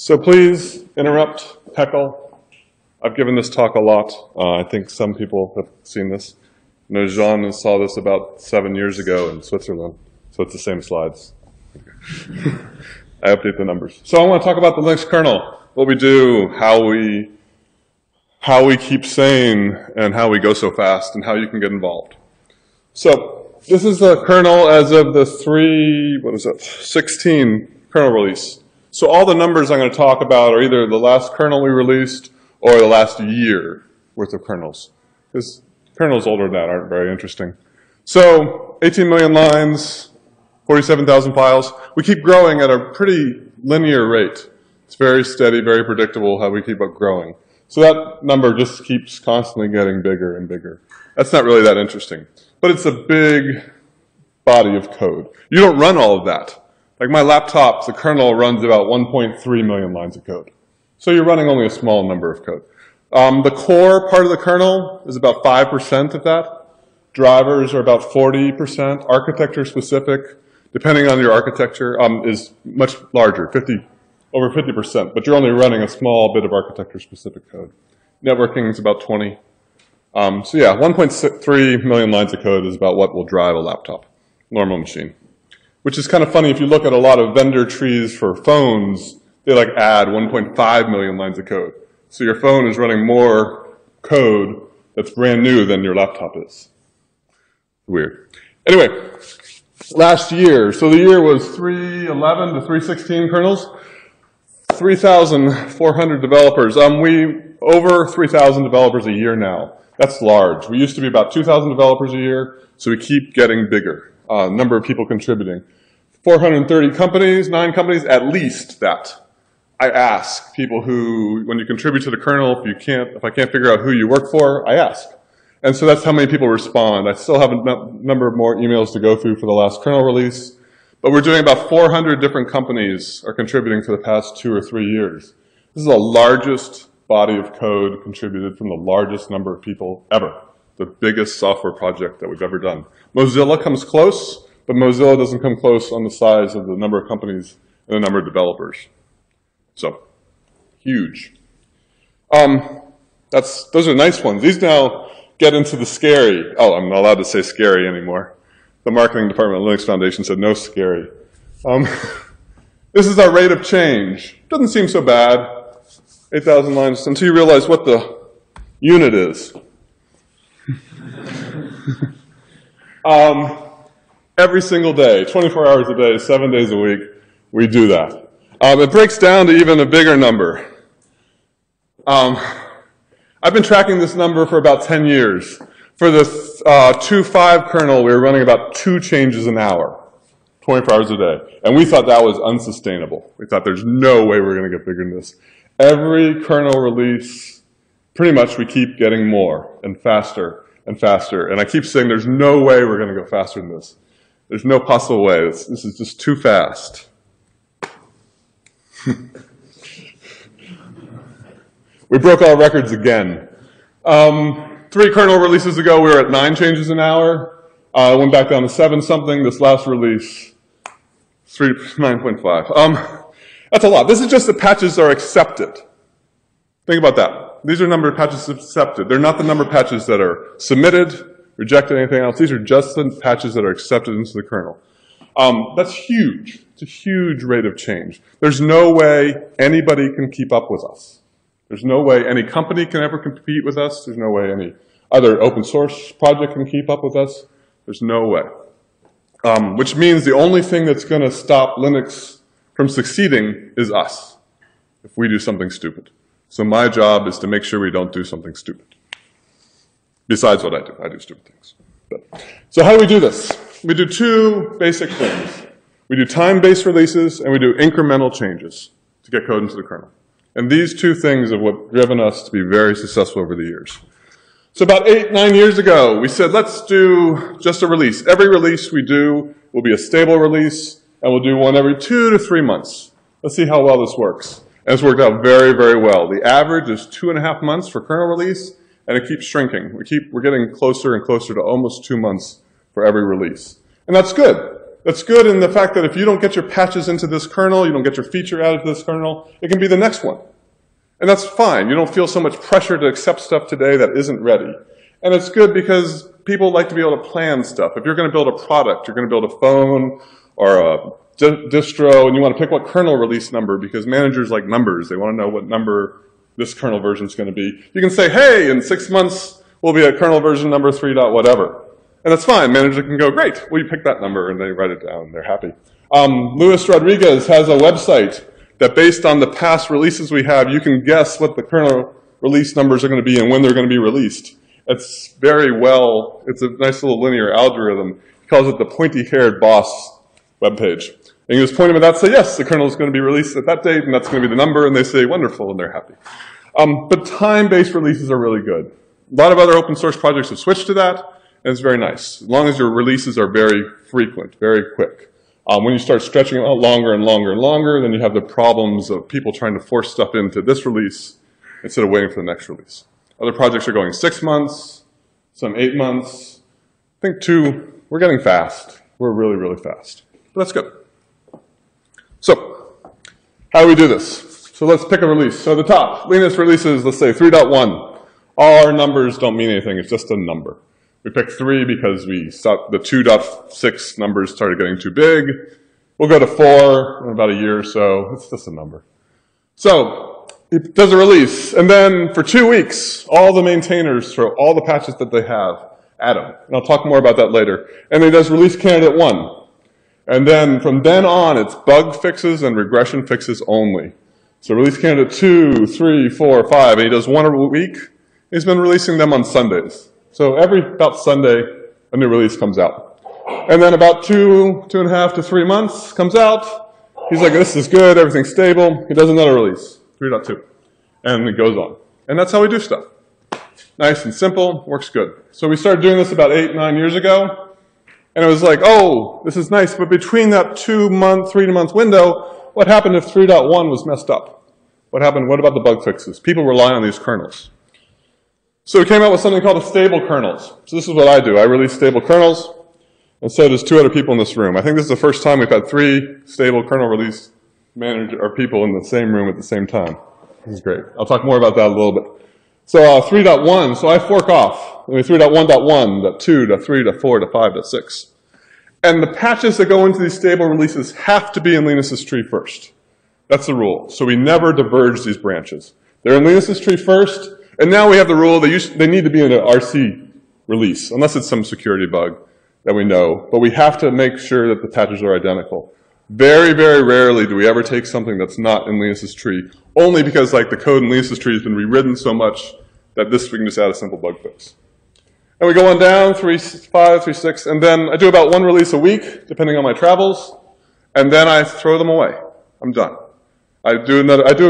So please interrupt, heckle. I've given this talk a lot. I think some people have seen this. I know Jean saw this about 7 years ago in Switzerland, so it's the same slides. I update the numbers. So I want to talk about the Linux kernel, what we do, how we keep sane, and how we go so fast, and how you can get involved. So this is the kernel as of the 16 kernel release. So all the numbers I'm going to talk about are either the last kernel we released or the last year worth of kernels. Because kernels older than that aren't very interesting. So 18 million lines, 47,000 files. We keep growing at a pretty linear rate. It's very steady, very predictable how we keep up growing. So that number just keeps constantly getting bigger and bigger. That's not really that interesting. But it's a big body of code. You don't run all of that. Like my laptop, the kernel runs about 1.3 million lines of code. So you're running only a small number of code. The core part of the kernel is about 5% of that. Drivers are about 40%. Architecture specific, depending on your architecture, is much larger, over 50%. But you're only running a small bit of architecture specific code. Networking is about 20. So yeah, 1.3 million lines of code is about what will drive a laptop, normal machine. Which is kind of funny, if you look at a lot of vendor trees for phones, they like add 1.5 million lines of code. So your phone is running more code that's brand new than your laptop is. Weird. Anyway, last year, so the year was 311 to 316 kernels, 3,400 developers. Over 3,000 developers a year now. That's large. We used to be about 2,000 developers a year, so we keep getting bigger. Number of people contributing. 430 companies, 9 companies, at least that. I ask people who, when you contribute to the kernel, if I can't figure out who you work for, I ask. And so that's how many people respond. I still have a number of more emails to go through for the last kernel release. But we're doing about 400 different companies are contributing for the past 2 or 3 years. This is the largest body of code contributed from the largest number of people ever. The biggest software project that we've ever done. Mozilla comes close, but Mozilla doesn't come close on the size of the number of companies and the number of developers. So, huge. Those are nice ones. These now get into the scary. Oh, I'm not allowed to say scary anymore. The marketing department at Linux Foundation said no scary. This is our rate of change. Doesn't seem so bad. 8,000 lines until you realize what the unit is. Every single day, 24 hours a day, 7 days a week, we do that. It breaks down to even a bigger number. I've been tracking this number for about 10 years. For the 2.5 kernel, we were running about 2 changes an hour, 24 hours a day. And we thought that was unsustainable. We thought there's no way we're going to get bigger than this. Every kernel release, pretty much we keep getting more and faster. And faster. And I keep saying there's no way we're going to go faster than this. There's no possible way. This is just too fast. We broke all records again. 3 kernel releases ago, we were at 9 changes an hour. I went back down to 7-something. This last release, 9.5. That's a lot. This is just the patches that are accepted. Think about that. These are number of patches accepted. They're not the number of patches that are submitted, rejected, anything else. These are just the patches that are accepted into the kernel. That's huge. It's a huge rate of change. There's no way anybody can keep up with us. There's no way any company can ever compete with us. There's no way any other open source project can keep up with us. There's no way. Which means the only thing that's going to stop Linux from succeeding is us, if we do something stupid. So my job is to make sure we don't do something stupid. Besides what I do stupid things. So how do we do this? We do 2 basic things. We do time-based releases and we do incremental changes to get code into the kernel. And these 2 things have what driven us to be very successful over the years. So about 8, 9 years ago, we said, let's do just a release. Every release we do will be a stable release, and we'll do one every 2 to 3 months. Let's see how well this works. And it's worked out very, very well. The average is 2.5 months for kernel release, and it keeps shrinking. We're getting closer and closer to almost 2 months for every release. And that's good. It's good in the fact that if you don't get your patches into this kernel, you don't get your feature added to this kernel, it can be the next one. And that's fine. You don't feel so much pressure to accept stuff today that isn't ready. And it's good because people like to be able to plan stuff. If you're going to build a product, you're going to build a phone or a distro, and you want to pick what kernel release number, because managers like numbers. They want to know what number this kernel version is going to be. You can say, hey, in 6 months, we'll be at kernel version number 3. whatever. And that's fine. Manager can go, great, well, you pick that number, and they write it down. They're happy. Luis Rodriguez has a website that, based on the past releases we have, you can guess what the kernel release numbers are going to be and when they're going to be released. It's very well, it's a nice little linear algorithm. He calls it the pointy-haired boss webpage. And you just point them at that and say, yes, the kernel is going to be released at that date, and that's going to be the number. And they say, wonderful, and they're happy. But time-based releases are really good. A lot of other open source projects have switched to that, and it's very nice, as long as your releases are very frequent, very quick. When you start stretching it out longer and longer and longer, then you have the problems of people trying to force stuff into this release instead of waiting for the next release. Other projects are going 6 months, some 8 months. I think 2, we're getting fast. We're really, really fast. But that's good. So how do we do this? So let's pick a release. So the top, Linus releases, let's say 3.1. All our numbers don't mean anything. It's just a number. We picked 3 because we stopped, the 2.6 numbers started getting too big. We'll go to 4 in about a year or so. It's just a number. So it does a release. And then for 2 weeks, all the maintainers throw all the patches that they have at them. And I'll talk more about that later. And it does release candidate 1. And then from then on, it's bug fixes and regression fixes only. So release candidate 2, 3, 4, 5. And he does 1 a week. He's been releasing them on Sundays. So every about Sunday, a new release comes out. And then about 2.5 to 3 months comes out. He's like, this is good, everything's stable. He does another release, 3.2. And it goes on. And that's how we do stuff. Nice and simple, works good. So we started doing this about 8, 9 years ago. And it was like, oh, this is nice. But between that 2 month, 3 month window, what happened if 3.1 was messed up? What happened? What about the bug fixes? People rely on these kernels. So we came out with something called a stable kernels. So this is what I do. I release stable kernels, and so does 2 other people in this room. I think this is the first time we've had 3 stable kernel release managers or people in the same room at the same time. This is great. I'll talk more about that a little bit. So 3.1, so I fork off. I mean 3.1.1, 2, 3, 4, 5, 6. And the patches that go into these stable releases have to be in Linus's tree first. That's the rule. So we never diverge these branches. They're in Linus's tree first. And now we have the rule they need to be in an RC release, unless it's some security bug that we know. But we have to make sure that the patches are identical. Very, very rarely do we ever take something that's not in Linus's tree, only because like the code in Linus's tree has been rewritten so much that this we can just add a simple bug fix. And we go on down, 3.5, 3.6, and then I do about 1 release a week, depending on my travels, and then I throw them away. I'm done. I do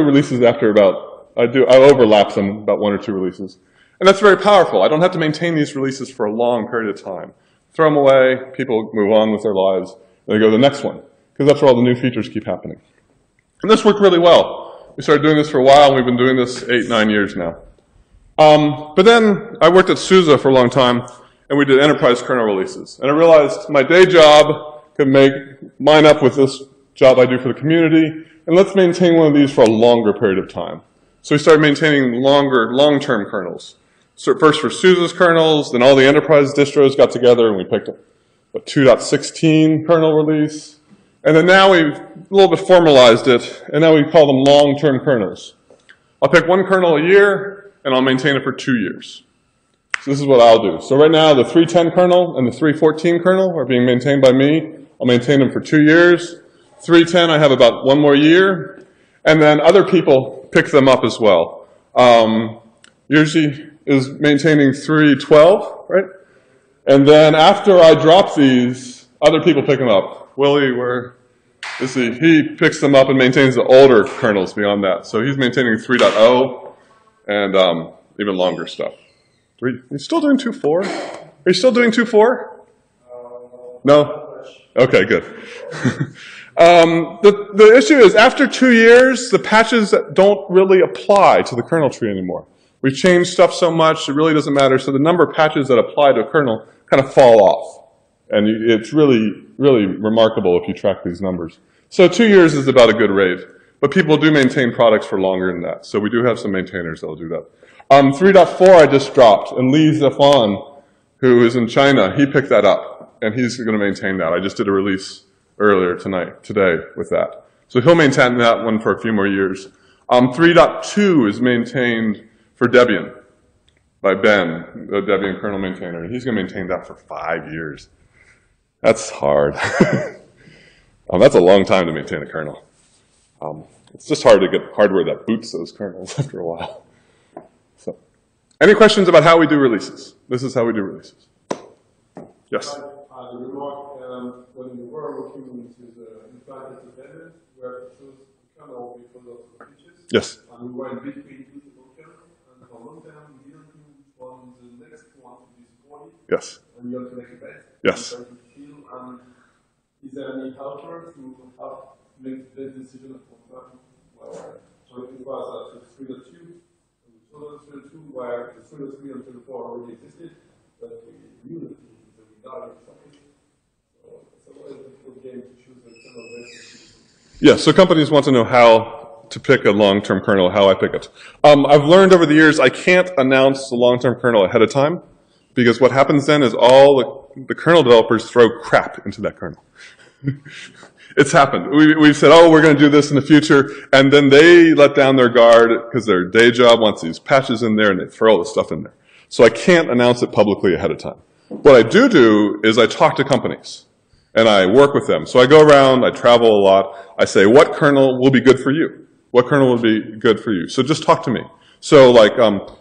releases after about I overlap them about 1 or 2 releases. And that's very powerful. I don't have to maintain these releases for a long period of time. Throw them away, people move on with their lives, and they go to the next one, because that's where all the new features keep happening. And this worked really well. We started doing this for a while, and we've been doing this 8, 9 years now. But then I worked at SUSE for a long time, and we did enterprise kernel releases. And I realized my day job could make mine up with this job I do for the community, and let's maintain one of these for a longer period of time. So we started maintaining longer, long-term kernels. So first for SUSE's kernels, then all the enterprise distros got together, and we picked a 2.16 kernel release. And then now we've a little bit formalized it, and now we call them long-term kernels. I'll pick 1 kernel a year, and I'll maintain it for 2 years. So this is what I'll do. So right now, the 3.10 kernel and the 3.14 kernel are being maintained by me. I'll maintain them for 2 years. 3.10, I have about 1 more year. And then other people pick them up as well. Usually is maintaining 3.12, right? And then after I drop these, other people pick them up. Willie, he picks them up and maintains the older kernels beyond that. So he's maintaining 3.0 and even longer stuff. He's still doing 2.4? Are you still doing 2.4? No? Okay, good. The issue is, after 2 years, the patches don't really apply to the kernel tree anymore. We've changed stuff so much, it really doesn't matter. So the number of patches that apply to a kernel kind of fall off. And it's really, really remarkable if you track these numbers. So 2 years is about a good rate. But people do maintain products for longer than that. So we do have some maintainers that will do that. 3.4 I just dropped. And Li Zafan, who is in China, he picked that up. And he's going to maintain that. I just did a release earlier today with that. So he'll maintain that one for a few more years. 3.2 is maintained for Debian by Ben, the Debian kernel maintainer. He's going to maintain that for 5 years. That's hard. That's a long time to maintain a kernel. It's just hard to get hardware that boots those kernels after a while. So, any questions about how we do releases? This is how we do releases. Yes? The remark when you were looking into the implemented vendors, you have to choose the kernel because of the features. Yes. And we were in between usable kernels, and for a long time, we didn't know on the next one to be supported. Yes. And you have to make a bet. Yes. And you have to feel, is there any helper to help make the decision of contract? Well, so it was a 3.2, and we chose a 3.2 where the 3.3 and 3.4 already existed, but we knew that we died in something. So it's a good game to choose a kernel version. Yeah, so companies want to know how to pick a long-term kernel, how I pick it. I've learned over the years I can't announce the long-term kernel ahead of time, because what happens then is all the kernel developers throw crap into that kernel. It's happened. We've said, oh, we're going to do this in the future, and then they let down their guard because their day job wants these patches in there, and they throw all the stuff in there. So I can't announce it publicly ahead of time. What I do is I talk to companies, and I work with them. So I go around, I travel a lot, I say, what kernel will be good for you? What kernel will be good for you? So just talk to me. So like,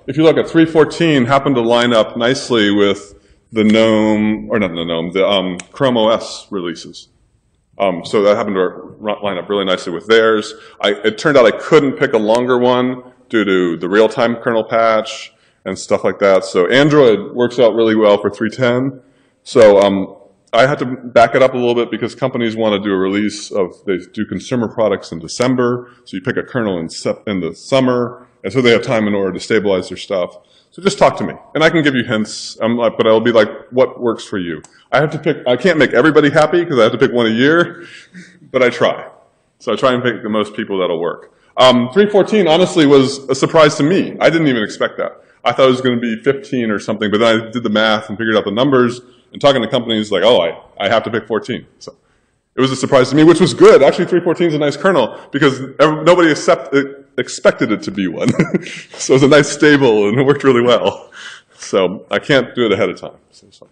if you look at 3.14, happened to line up nicely with the GNOME, or not the GNOME, the Chrome OS releases. So that happened to line up really nicely with theirs. It turned out I couldn't pick a longer one due to the real-time kernel patch and stuff like that. So Android works out really well for 3.10. So I had to back it up a little bit because companies want to do a release of, they do consumer products in December. So you pick a kernel in the summer. And so they have time in order to stabilize their stuff. So just talk to me. And I can give you hints, but I'll be like, what works for you? I have to pick, I can't make everybody happy because I have to pick one a year, but I try. So I try and pick the most people that'll work. 3.14 honestly was a surprise to me. I didn't even expect that. I thought it was going to be 15 or something, but then I did the math and figured out the numbers and talking to companies like, oh, I have to pick 14. So it was a surprise to me, which was good. Actually, 3.14 is a nice kernel because nobody expected it to be one. So it was a nice stable and it worked really well. So I can't do it ahead of time. So.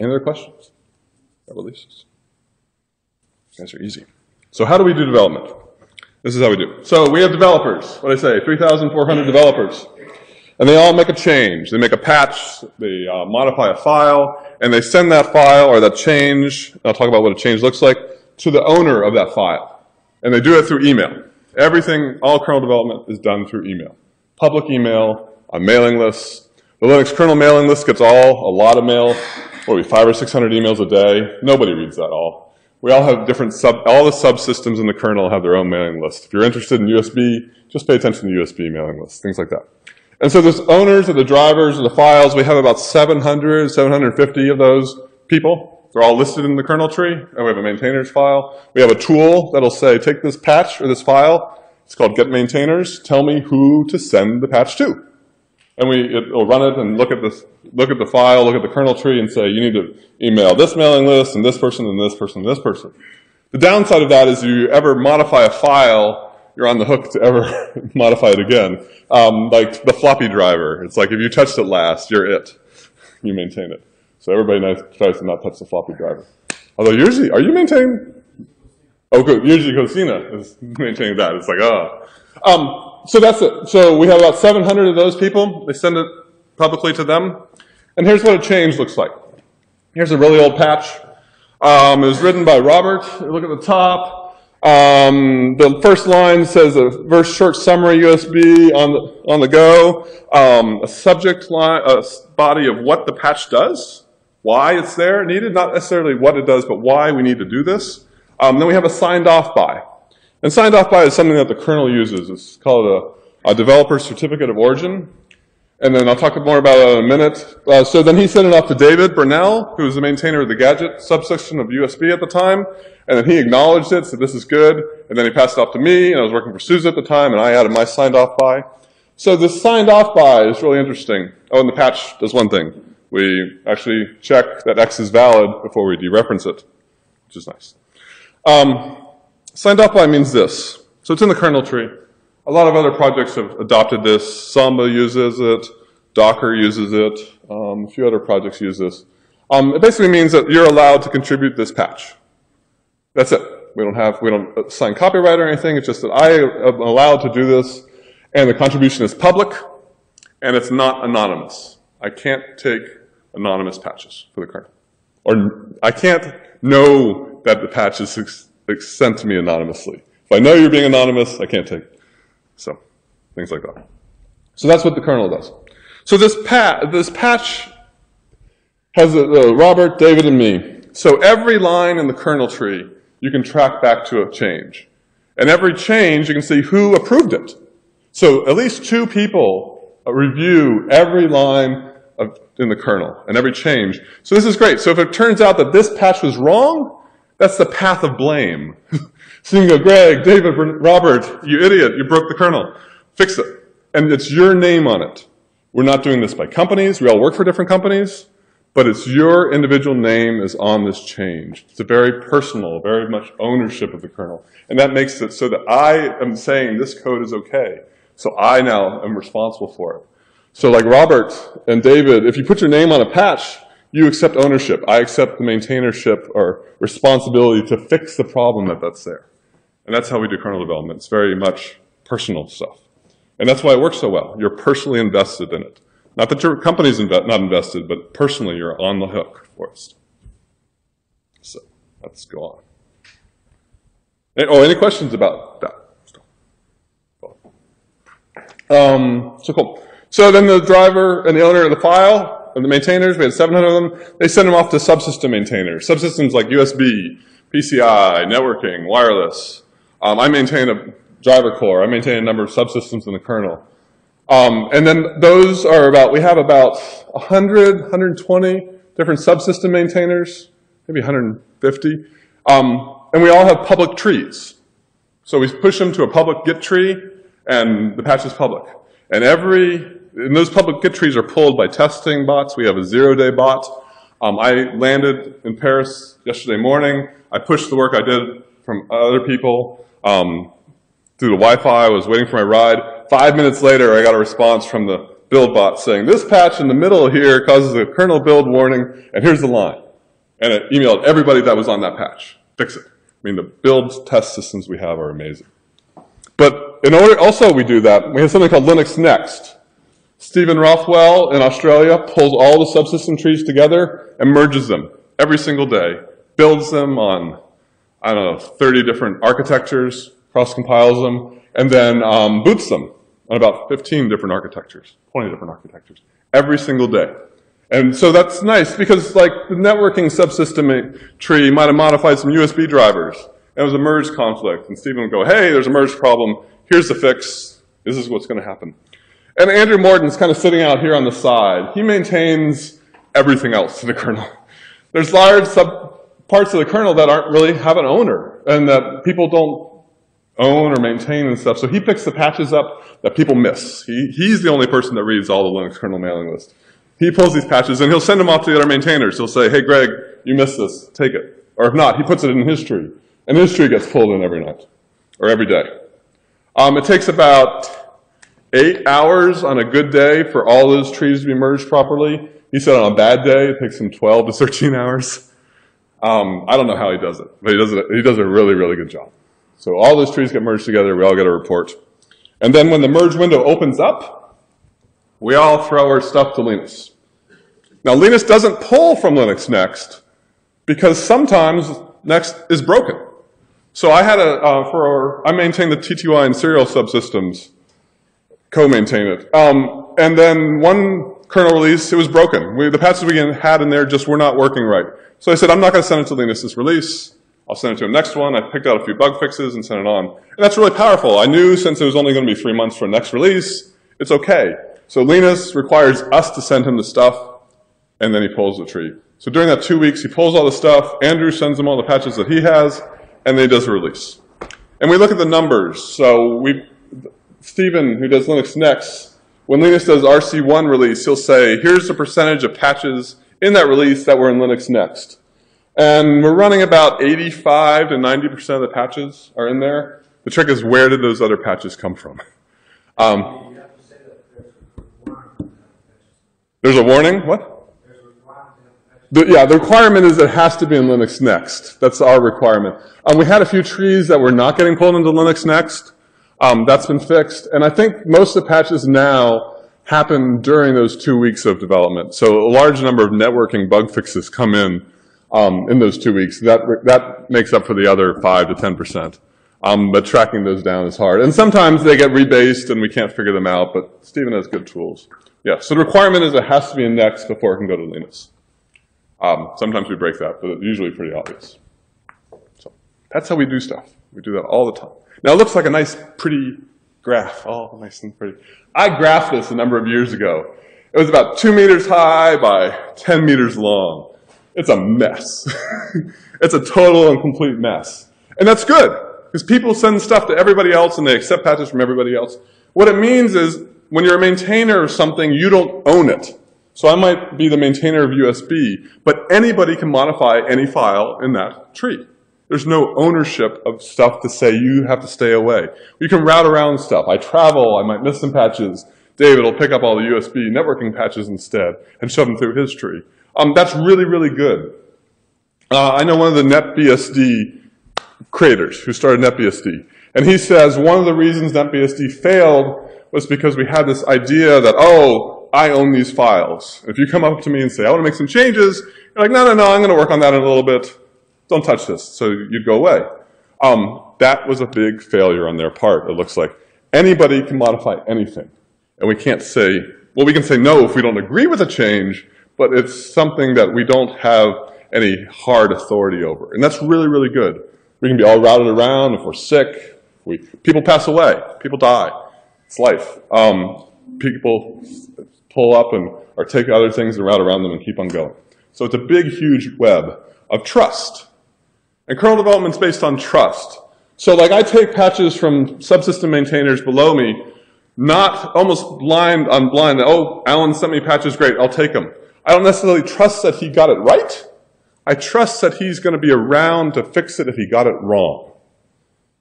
Any other questions? Releases. You guys are easy. So how do we do development? This is how we do. So we have developers. What did I say? 3,400 developers. And they all make a change. They make a patch. They modify a file. And they send that file or that change, I'll talk about what a change looks like, to the owner of that file. And they do it through email. Everything, all kernel development is done through email. Public email, on mailing lists. The Linux kernel mailing list gets a lot of mail, probably 500 or 600 emails a day. Nobody reads that all. We all have different all the subsystems in the kernel have their own mailing list. If you're interested in USB, just pay attention to the USB mailing list, things like that. And so there's owners of the drivers of the files. We have about 700, 750 of those people. They're all listed in the kernel tree, and we have a maintainers file. We have a tool that'll say, take this patch or this file. It's called get maintainers. Tell me who to send the patch to. And it'll run it and look at the file, look at the kernel tree, and say, you need to email this mailing list and this person and this person and this person. The downside of that is if you ever modify a file, you're on the hook to ever modify it again. Like the floppy driver. It's like if you touched it last, you're it. You maintain it. So everybody tries to not touch the floppy driver. Although usually, are you maintaining? Oh, good. Usually Cosina is maintaining that. It's like, ah. So that's it. So we have about 700 of those people. They send it publicly to them. And here's what a change looks like. Here's a really old patch. It was written by Robert. Look at the top. The first line says a verse short summary USB on the go. A subject line, a body of what the patch does. Why it's there needed, not necessarily what it does, but why we need to do this. Then we have a signed off by. And signed off by is something that the kernel uses. It's called a developer certificate of origin. and then I'll talk more about it in a minute. So then he sent it off to David Burnell, who was the maintainer of the gadget subsection of USB at the time, and then he acknowledged it, said this is good, and then he passed it off to me, and I was working for SUSE at the time, and I added my signed off by. So this signed off by is really interesting. Oh, and the patch does one thing. We actually check that X is valid before we dereference it, which is nice. Signed off by means this. So it's in the kernel tree. A lot of other projects have adopted this. Samba uses it. Docker uses it. A few other projects use this. It basically means that you're allowed to contribute this patch. That's it. We don't sign copyright or anything. It's just that I am allowed to do this, and the contribution is public, and it's not anonymous. I can't take anonymous patches for the kernel. Or I can't know that the patch is sent to me anonymously. If I know you're being anonymous, I can't take it. So things like that. So that's what the kernel does. So this patch has Robert, David, and me. So every line in the kernel tree, you can track back to a change. And every change, you can see who approved it. So at least two people review every line in the kernel and every change. So this is great. So if it turns out that this patch was wrong, that's the path of blame. So you can go, Greg, David, Robert, you idiot, you broke the kernel. Fix it. And it's your name on it. We're not doing this by companies. We all work for different companies. But it's your individual name is on this change. It's a very personal, very much ownership of the kernel. And that makes it so that I am saying this code is okay. So I now am responsible for it. So like Robert and David, if you put your name on a patch, you accept ownership. I accept the maintainership or responsibility to fix the problem that's there. And that's how we do kernel development. It's very much personal stuff. And that's why it works so well. You're personally invested in it. Not that your company's not invested, but personally you're on the hook for it. So let's go on. Oh, any questions about that? So cool. So then the driver and the owner of the file, and the maintainers, we had 700 of them, they send them off to subsystem maintainers. Subsystems like USB, PCI, networking, wireless. I maintain a driver core. I maintain a number of subsystems in the kernel. And then those are about, we have about 100, 120 different subsystem maintainers, maybe 150. And we all have public trees. So we push them to a public Git tree, and the patch is public. And those public Git trees are pulled by testing bots. We have a zero-day bot. I landed in Paris yesterday morning. I pushed the work I did from other people through the Wi-Fi. I was waiting for my ride. 5 minutes later, I got a response from the build bot saying, this patch in the middle here causes a kernel build warning, and here's the line. And it emailed everybody that was on that patch. Fix it. I mean, the build test systems we have are amazing. But in order, also we do that. We have something called Linux Next. Stephen Rothwell in Australia pulls all the subsystem trees together and merges them every single day, builds them on, I don't know, 30 different architectures, cross-compiles them, and then boots them on about 15 different architectures, 20 different architectures, every single day. And so that's nice because, like, the networking subsystem tree might have modified some USB drivers. And it was a merge conflict. And Stephen would go, hey, there's a merge problem. Here's the fix. This is what's going to happen. And Andrew Morton's kind of sitting out here on the side. He maintains everything else in the kernel. There's large parts of the kernel that aren't really have an owner and that people don't own or maintain and stuff. So he picks the patches up that people miss. He's the only person that reads all the Linux kernel mailing list. He pulls these patches and he'll send them off to the other maintainers. He'll say, hey, Greg, you missed this. Take it. Or if not, he puts it in his tree. And his tree gets pulled in every night or every day. It takes about 8 hours on a good day for all those trees to be merged properly. He said on a bad day, it takes him 12 to 13 hours. I don't know how he does it, but he does a really, really good job. So all those trees get merged together. We all get a report. And then when the merge window opens up, we all throw our stuff to Linus. Now, Linus doesn't pull from Linux Next because sometimes Next is broken. So I had I maintained the TTY and serial subsystems, co-maintain it. And then one kernel release, it was broken. The patches we had in there just were not working right. So I said, I'm not going to send it to Linus this release. I'll send it to the next one. I picked out a few bug fixes and sent it on. And that's really powerful. I knew since it was only going to be 3 months for next release, it's okay. So Linus requires us to send him the stuff, and then he pulls the tree. So during that 2 weeks, he pulls all the stuff. Andrew sends him all the patches that he has, and then he does a release. And we look at the numbers. So Stephen, who does Linux Next, when Linus does RC1 release, he'll say, here's the percentage of patches in that release that were in Linux Next. And we're running about 85 to 90% of the patches are in there. The trick is, where did those other patches come from? There's a warning? What? The requirement is it has to be in Linux Next. That's our requirement. We had a few trees that were not getting pulled into Linux Next. That's been fixed. And I think most of the patches now happen during those 2 weeks of development. So a large number of networking bug fixes come in those 2 weeks. That makes up for the other 5 to 10%. But tracking those down is hard. And sometimes they get rebased and we can't figure them out, but Stephen has good tools. Yeah, so the requirement is it has to be in Next before it can go to Linus. Sometimes we break that, but it's usually pretty obvious. So that's how we do stuff. We do that all the time. Now, it looks like a nice, pretty graph. Oh, nice and pretty. I graphed this a number of years ago. It was about 2 meters high by 10 meters long. It's a mess. It's a total and complete mess. And that's good, because people send stuff to everybody else, and they accept patches from everybody else. What it means is when you're a maintainer of something, you don't own it. So I might be the maintainer of USB, but anybody can modify any file in that tree. There's no ownership of stuff to say you have to stay away. You can route around stuff. I travel. I might miss some patches. David will pick up all the USB networking patches instead and shove them through his tree. That's really, really good. I know one of the NetBSD creators who started NetBSD. And he says one of the reasons NetBSD failed was because we had this idea that, oh, I own these files. If you come up to me and say, I want to make some changes, you're like, no, I'm going to work on that in a little bit. Don't touch this. So you'd go away. That was a big failure on their part, it looks like. Anybody can modify anything. And we can't say, well, we can say no if we don't agree with a change, but it's something that we don't have any hard authority over. And that's really, really good. We can be all routed around if we're sick. People pass away. People die. It's life. People pull up or take other things and route around them and keep on going. So it's a big, huge web of trust. And kernel development's based on trust. So like I take patches from subsystem maintainers below me, not almost blind on blind, oh, Alan sent me patches, great, I'll take them. I don't necessarily trust that he got it right. I trust that he's going to be around to fix it if he got it wrong.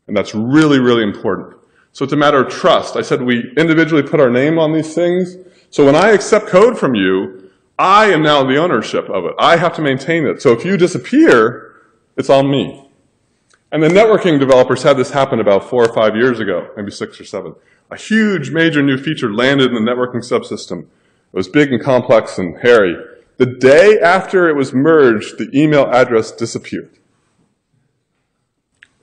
And that's really, really important. So it's a matter of trust. I said we individually put our name on these things. So when I accept code from you, I am now the ownership of it. I have to maintain it. So if you disappear, it's on me. And the networking developers had this happen about 4 or 5 years ago, maybe 6 or 7. A huge, major new feature landed in the networking subsystem. It was big and complex and hairy. The day after it was merged, the email address disappeared.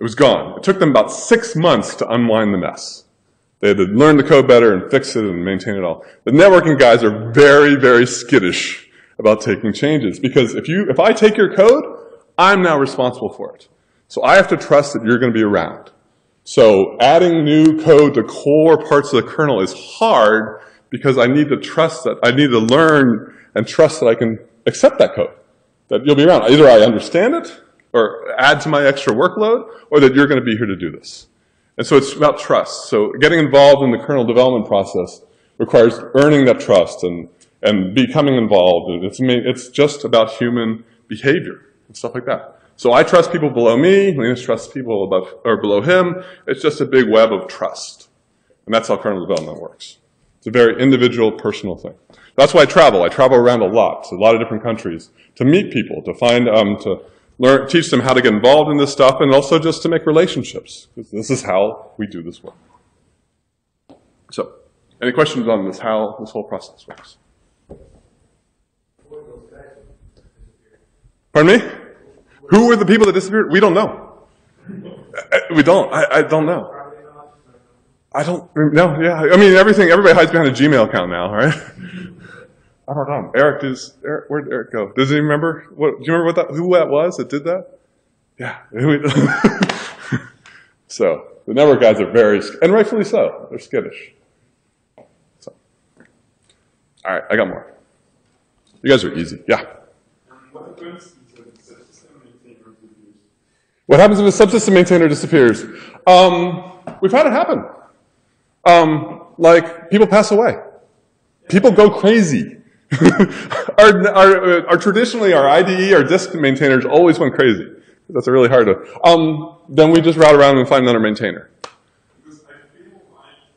It was gone. It took them about 6 months to unwind the mess. They had to learn the code better and fix it and maintain it all. The networking guys are very, very skittish about taking changes, because if I take your code, I'm now responsible for it. So I have to trust that you're going to be around. So adding new code to core parts of the kernel is hard, because I need to trust that. I need to learn and trust that I can accept that code, that you'll be around. Either I understand it or add to my extra workload, or that you're going to be here to do this. And so it's about trust. So getting involved in the kernel development process requires earning that trust and becoming involved. And it's just about human behavior and stuff like that. So I trust people below me. Linus trusts people below him. It's just a big web of trust. And that's how kernel development works. It's a very individual, personal thing. That's why I travel. I travel around a lot, to a lot of different countries, to meet people, to find, to learn, teach them how to get involved in this stuff, and also just to make relationships. This is how we do this work. So, any questions on this? How this whole process works? Pardon me? Who were the people that disappeared? We don't know. We don't. I don't know. I don't know. Yeah, I mean everything. Everybody hides behind a Gmail account now, right? I don't know. Eric, where did Eric go? Does he remember? Do you remember who that was that did that? Yeah. So the network guys are very, and rightfully so. They're skittish. So All right, I got more. You guys are easy. Yeah? What happens if the subsystem maintainer disappears? What happens if the subsystem maintainer disappears? We've had it happen. Like, people pass away. People go crazy. Traditionally, our IDE, our disk maintainers always went crazy. That's a really hard one. Then we just route around and find another maintainer. Because I feel like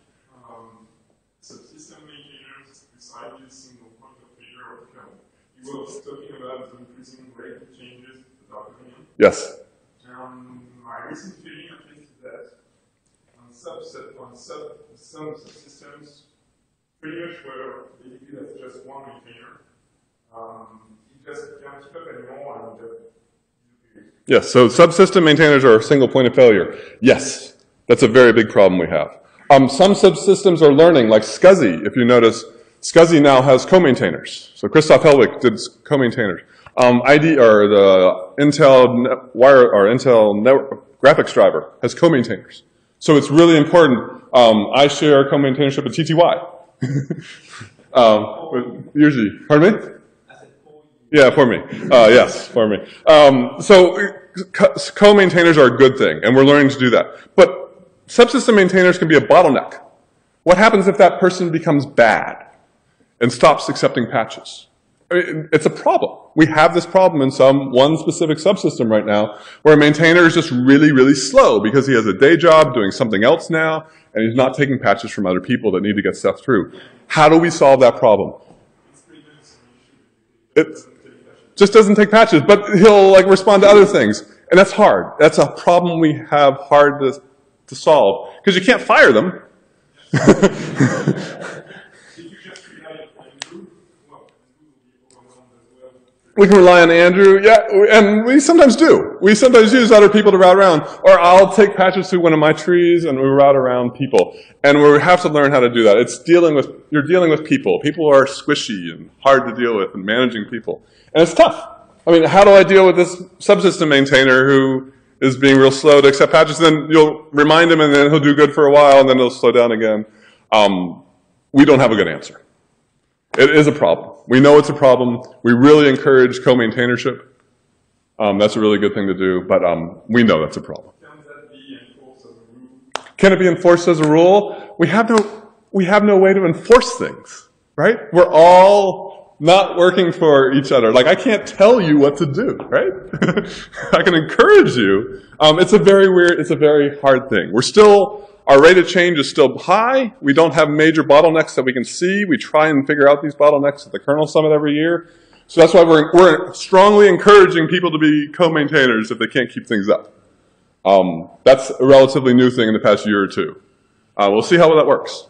subsystem maintainers decide to single point of failure or kill. You were talking about the increasing rate of changes without coming in. Yes. My recent feeling, I think, is that some subsystems pretty much were basically that's just one maintainer. You just can't keep up anymore. And, yes, so subsystem maintainers are a single point of failure. Yes, that's a very big problem we have. Some subsystems are learning, like SCSI. If you notice, SCSI now has co-maintainers. So Christoph Helwig did co-maintainers. ID or the Intel wire or Intel network graphics driver has co-maintainers. So it's really important. I share co-maintainership with TTY. Usually, pardon me. Yeah, for me. Yes, for me. So co-maintainers are a good thing, and we're learning to do that. But subsystem maintainers can be a bottleneck. What happens if that person becomes bad and stops accepting patches? I mean, it's a problem. We have this problem in one specific subsystem right now where a maintainer is just really, really slow because he has a day job doing something else now, and he's not taking patches from other people that need to get stuff through. How do we solve that problem? It's just doesn't take patches, but he'll like respond to other things, and that's hard. That's a problem we have hard to solve because you can't fire them. We can rely on Andrew, yeah, and we sometimes do. We sometimes use other people to route around, or I'll take patches through one of my trees and we route around people, and we have to learn how to do that. It's you're dealing with people. People are squishy and hard to deal with, and managing people, and it's tough. I mean, how do I deal with this subsystem maintainer who is being real slow to accept patches? Then you'll remind him, and then he'll do good for a while, and then he'll slow down again. We don't have a good answer. It is a problem. We know it's a problem. We really encourage co-maintainership. That's a really good thing to do, but we know that's a problem. Can that be enforced as a rule? Can it be enforced as a rule? We have no way to enforce things, right? We're all not working for each other. Like, I can't tell you what to do, right? I can encourage you. It's a very weird, it's a very hard thing. We're still... Our rate of change is still high. We don't have major bottlenecks that we can see. We try and figure out these bottlenecks at the Kernel Summit every year. So that's why we're strongly encouraging people to be co-maintainers if they can't keep things up. That's a relatively new thing in the past year or two. We'll see how that works.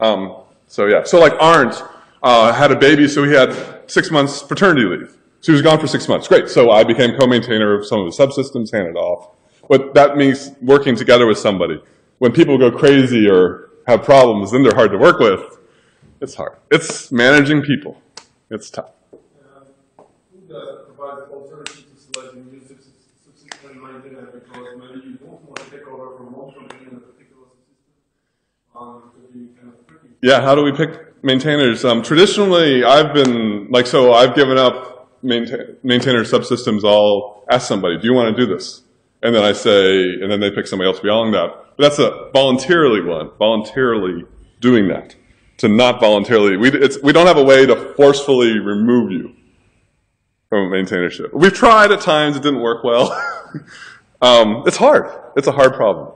So yeah, so like Arndt had a baby, so he had 6 months paternity leave. So he was gone for 6 months. Great, so I became co-maintainer of some of the subsystems, handed off. But that means working together with somebody. When people go crazy or have problems, then they're hard to work with. It's hard. It's managing people. It's tough. Who does provide alternative to selecting new subsystem maintainer because maybe you don't want to take over from one company in a particular subsystem? Could be kind of tricky. Yeah, how do we pick maintainers? Traditionally, I've been, like, so I've given up maintainer subsystems. I'll ask somebody, do you want to do this? And then I say, and then they pick somebody else beyond that. But that's a voluntarily one, voluntarily doing that. To not voluntarily, we don't have a way to forcefully remove you from maintainership. We've tried at times, it didn't work well. It's hard. It's a hard problem.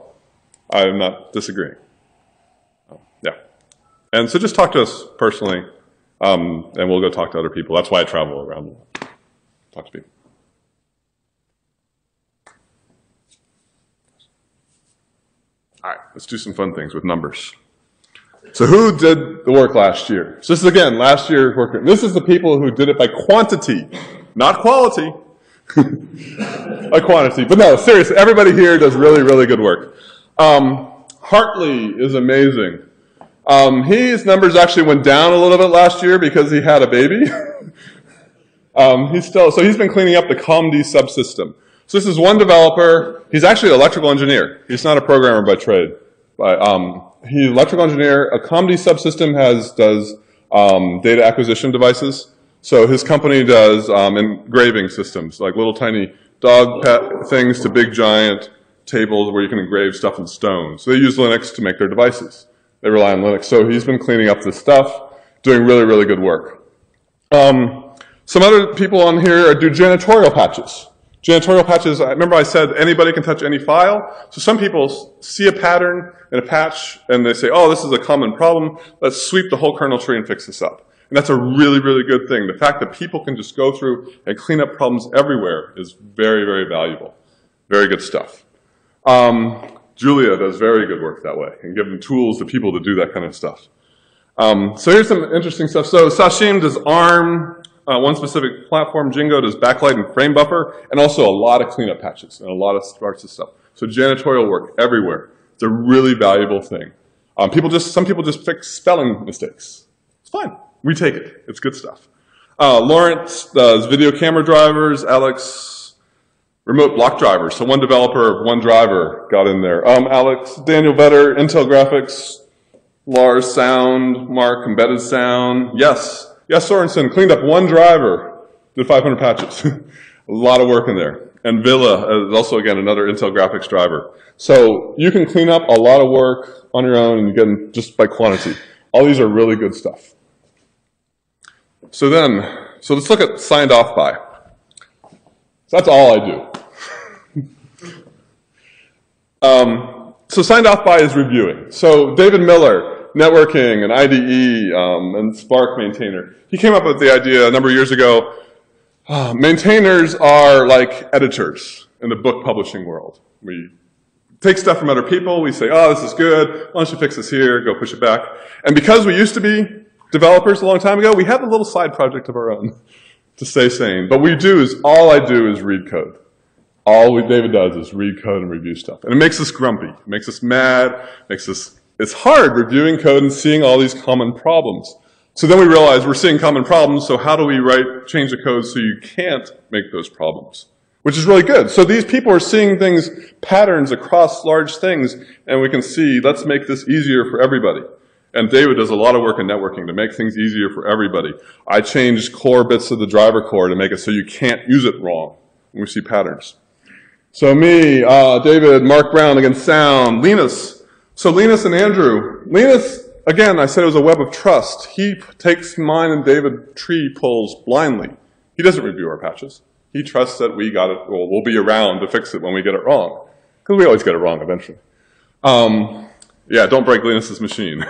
I'm not disagreeing. Yeah. And so just talk to us personally, and we'll go talk to other people. That's why I travel around a lot, talk to people. All right, let's do some fun things with numbers. So who did the work last year? So this is, again, last year's work. This is the people who did it by quantity, not quality. By quantity. But no, seriously, everybody here does really, really good work. Hartley is amazing. His numbers actually went down a little bit last year because he had a baby. He's been cleaning up the COMD subsystem. So this is one developer. He's actually an electrical engineer. He's not a programmer by trade. He's an electrical engineer. A COMD subsystem does data acquisition devices. So his company does engraving systems, like little tiny dog pet things to big giant tables where you can engrave stuff in stone. So they use Linux to make their devices. They rely on Linux. So he's been cleaning up this stuff, doing really, really good work. Some other people on here do janitorial patches. Janitorial patches, remember I said anybody can touch any file? So some people see a pattern in a patch and they say, oh, this is a common problem. Let's sweep the whole kernel tree and fix this up. And that's a really, really good thing. The fact that people can just go through and clean up problems everywhere is very, very valuable. Very good stuff. Julia does very good work that way and give them tools to people to do that kind of stuff. So here's some interesting stuff. So Sashim does ARM, one specific platform. Jingo does backlight and frame buffer, and also a lot of cleanup patches and a lot of parts of stuff. So janitorial work everywhere. It's a really valuable thing. Some people just fix spelling mistakes. It's fine. We take it. It's good stuff. Lawrence does video camera drivers. Alex, remote block drivers. So one developer, one driver got in there. Alex, Daniel Vetter, Intel Graphics, Lars Sound, Mark, Embedded Sound. Yes. Yes, Sorensen cleaned up one driver, did 500 patches. A lot of work in there. And Villa is also, again, another Intel Graphics driver. So you can clean up a lot of work on your own, and you can just by quantity. All these are really good stuff. So then, so let's look at signed off by. So that's all I do. So signed off by is reviewing. So David Miller, networking and IDE and Spark maintainer, he came up with the idea a number of years ago, maintainers are like editors in the book publishing world. We take stuff from other people, we say, oh, this is good, why don't you fix this here, go push it back. And because we used to be developers a long time ago, we had a little side project of our own to stay sane. But we do is, all I do is read code. All David does is read code and review stuff. And it makes us grumpy. It makes us mad. Makes us, it's hard reviewing code and seeing all these common problems. So then we realize we're seeing common problems, so how do we change the code so you can't make those problems? Which is really good. So these people are seeing things, patterns across large things, and we can see, let's make this easier for everybody. And David does a lot of work in networking to make things easier for everybody. I changed core bits of the driver core to make it so you can't use it wrong. We see patterns. So me, David, Mark Brown, again, Sound, Linus. So Linus and Andrew. Linus, again, I said it was a web of trust. He takes mine and David tree pulls blindly. He doesn't review our patches. He trusts that we got it, or we'll be around to fix it when we get it wrong. Because we always get it wrong eventually. Yeah, don't break Linus's machine.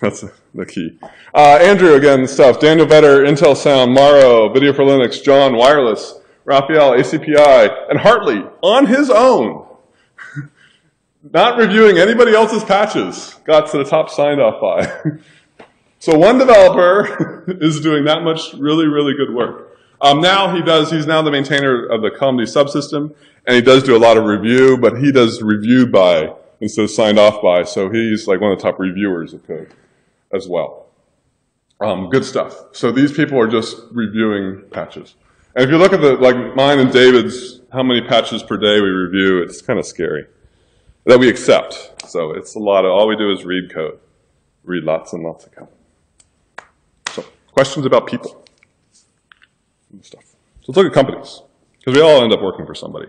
That's the key. Andrew, again, stuff. Daniel Vetter, Intel Sound, Morrow, Video for Linux, John, Wireless, Raphael, ACPI, and Hartley on his own, not reviewing anybody else's patches, got to the top signed off by. So one developer is doing that much really, really good work. Now he's now the maintainer of the Comedy subsystem, and he does do a lot of review, but he does review by instead of signed off by, so he's like one of the top reviewers of code as well. Good stuff. So these people are just reviewing patches. And if you look at the, like mine and David's, how many patches per day we review, it's kind of scary that we accept. So it's a lot of, all we do is read code, read lots and lots of code. So questions about people and stuff. So let's look at companies, because we all end up working for somebody.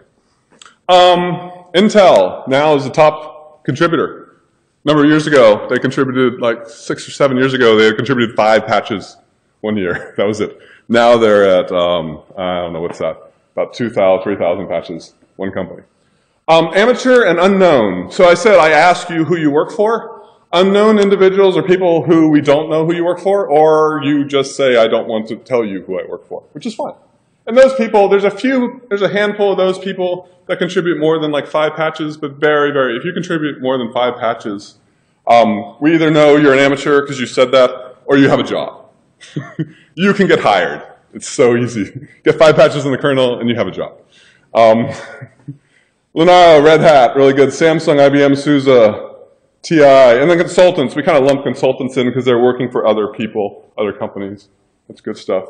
Intel now is the top contributor. A number of years ago, they contributed, like 6 or 7 years ago, they had contributed 5 patches one year. That was it. Now they're at, I don't know what's that, about 2,000, 3,000 patches, one company. Amateur and unknown. So I said I ask you who you work for. Unknown individuals are people who we don't know who you work for, or you just say I don't want to tell you who I work for, which is fine. And those people, there's a handful of those people that contribute more than like 5 patches, but very, very, if you contribute more than 5 patches, we either know you're an amateur because you said that, or you have a job. You can get hired. It's so easy. Get 5 patches in the kernel and you have a job. Linaro, Red Hat, really good. Samsung, IBM, SUSE, TI. And then consultants. We kind of lump consultants in because they're working for other people, other companies. That's good stuff.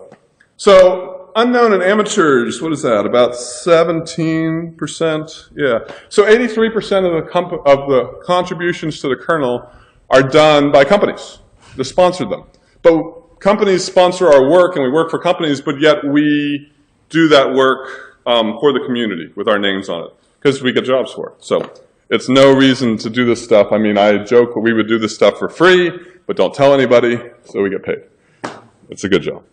So unknown and amateurs, what is that? About 17%? Yeah. So 83% of the contributions to the kernel are done by companies that sponsor them. But companies sponsor our work and we work for companies, but yet we do that work for the community with our names on it because we get jobs for it. So it's no reason to do this stuff. I mean, I joke we would do this stuff for free, but don't tell anybody, so we get paid. It's a good job.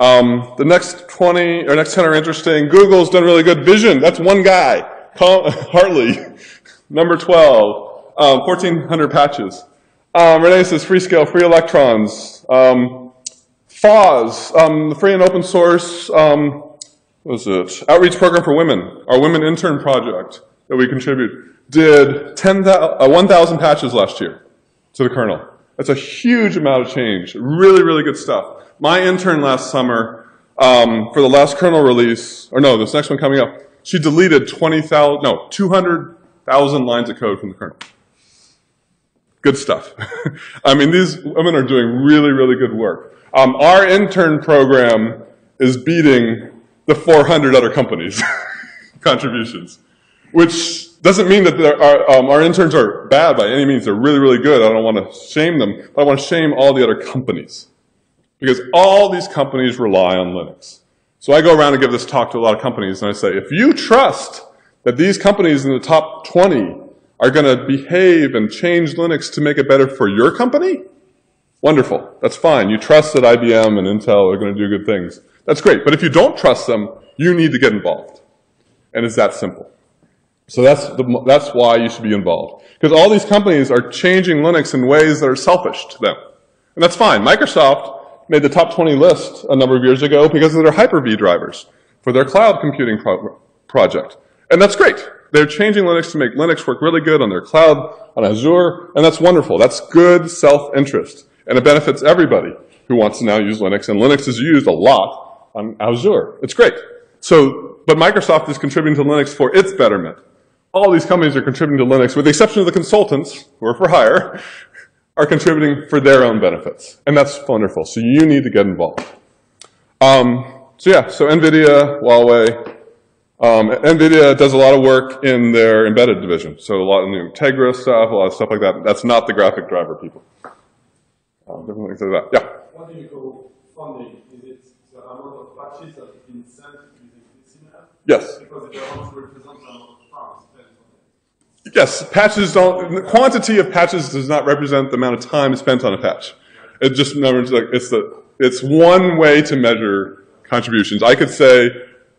The next 20 or next 10 are interesting. Google's done really good. Vision, that's one guy. Hartley, number 12, 1,400 patches. Renee says free scale, free electrons. FOSS, the free and open source, what is it? Outreach program for women, our women intern project that we contribute, did 1,000 patches last year to the kernel. That's a huge amount of change. Really, really good stuff. My intern last summer, for the last kernel release, or no, this next one coming up, she deleted 200,000 lines of code from the kernel. Good stuff. I mean, these women are doing really, really good work. Our intern program is beating the 400 other companies' contributions, which doesn't mean that our interns are bad by any means. They're really, really good. I don't want to shame them, but I want to shame all the other companies because all these companies rely on Linux. So I go around and give this talk to a lot of companies, and I say, if you trust that these companies in the top 20 are going to behave and change Linux to make it better for your company? Wonderful. That's fine. You trust that IBM and Intel are going to do good things. That's great. But if you don't trust them, you need to get involved. And it's that simple. So that's why you should be involved. Because all these companies are changing Linux in ways that are selfish to them. And that's fine. Microsoft made the top 20 list a number of years ago because of their Hyper-V drivers for their cloud computing project. And that's great. They're changing Linux to make Linux work really good on their cloud, on Azure, and that's wonderful. That's good self-interest, and it benefits everybody who wants to now use Linux, and Linux is used a lot on Azure. It's great. So, but Microsoft is contributing to Linux for its betterment. All these companies are contributing to Linux, with the exception of the consultants, who are for hire, are contributing for their own benefits, and that's wonderful. So you need to get involved. So yeah, so Nvidia, Huawei, NVIDIA does a lot of work in their embedded division, so a lot of new Integra stuff, a lot of stuff like that. That's not the graphic driver people. Different things like that. Yeah? What do you call funding? Is it the amount of patches that have been sent? Is it similar? Yes. Because they don't represent the amount of times spent. Yes, patches don't, the quantity of patches does not represent the amount of time spent on a patch. It just numbers, like, it's one way to measure contributions. I could say,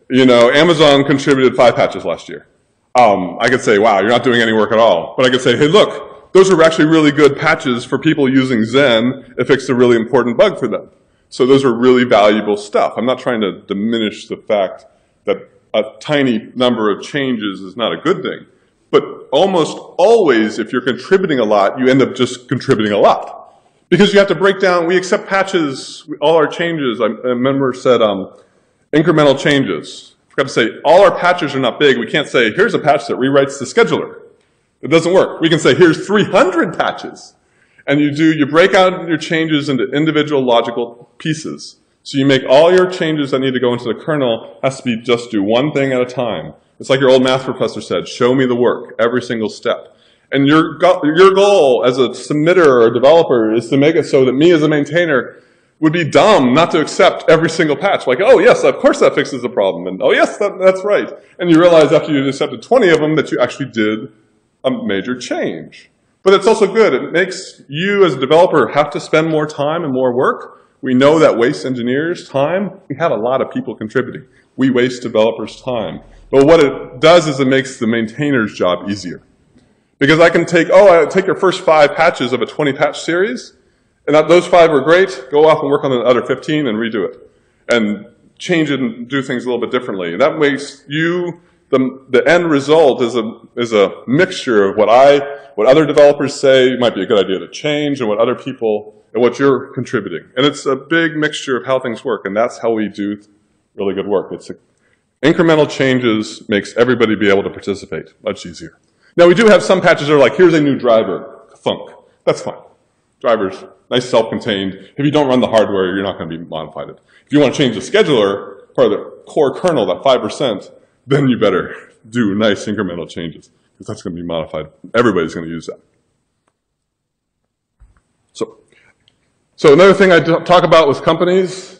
you know, Amazon contributed 5 patches last year. I could say, wow, you're not doing any work at all. But I could say, hey, look, those are actually really good patches for people using Zen. It fixed a really important bug for them. So those are really valuable stuff. I'm not trying to diminish the fact that a tiny number of changes is not a good thing. But almost always, if you're contributing a lot, you end up just contributing a lot. Because you have to break down, we accept patches, all our changes. A member said, incremental changes. I forgot to say, all our patches are not big. We can't say, here's a patch that rewrites the scheduler. It doesn't work. We can say, here's 300 patches. And you break out your changes into individual logical pieces. So you make all your changes that need to go into the kernel has to be just do one thing at a time. It's like your old math professor said, show me the work, every single step. And your goal as a submitter or a developer is to make it so that me as a maintainer would be dumb not to accept every single patch. Like, oh, yes, of course that fixes the problem. And, oh, yes, that's right. And you realize after you've accepted 20 of them that you actually did a major change. But it's also good. It makes you as a developer have to spend more time and more work. We know that wastes engineers' time. We have a lot of people contributing. We waste developers' time. But what it does is it makes the maintainer's job easier. Because I can take, oh, I take your first 5 patches of a 20-patch series, and those 5 were great. Go off and work on the other 15 and redo it. And change it and do things a little bit differently. And that makes you, the end result is a mixture of what other developers say might be a good idea to change and what other people, and what you're contributing. And it's a big mixture of how things work. And that's how we do really good work. It's incremental changes makes everybody be able to participate much easier. Now, we do have some patches that are like, here's a new driver, funk. That's fine. Drivers, nice self-contained. If you don't run the hardware, you're not going to be modified. If you want to change the scheduler, part of the core kernel, that 5%, then you better do nice incremental changes, because that's going to be modified. Everybody's going to use that. So, So another thing I talk about with companies,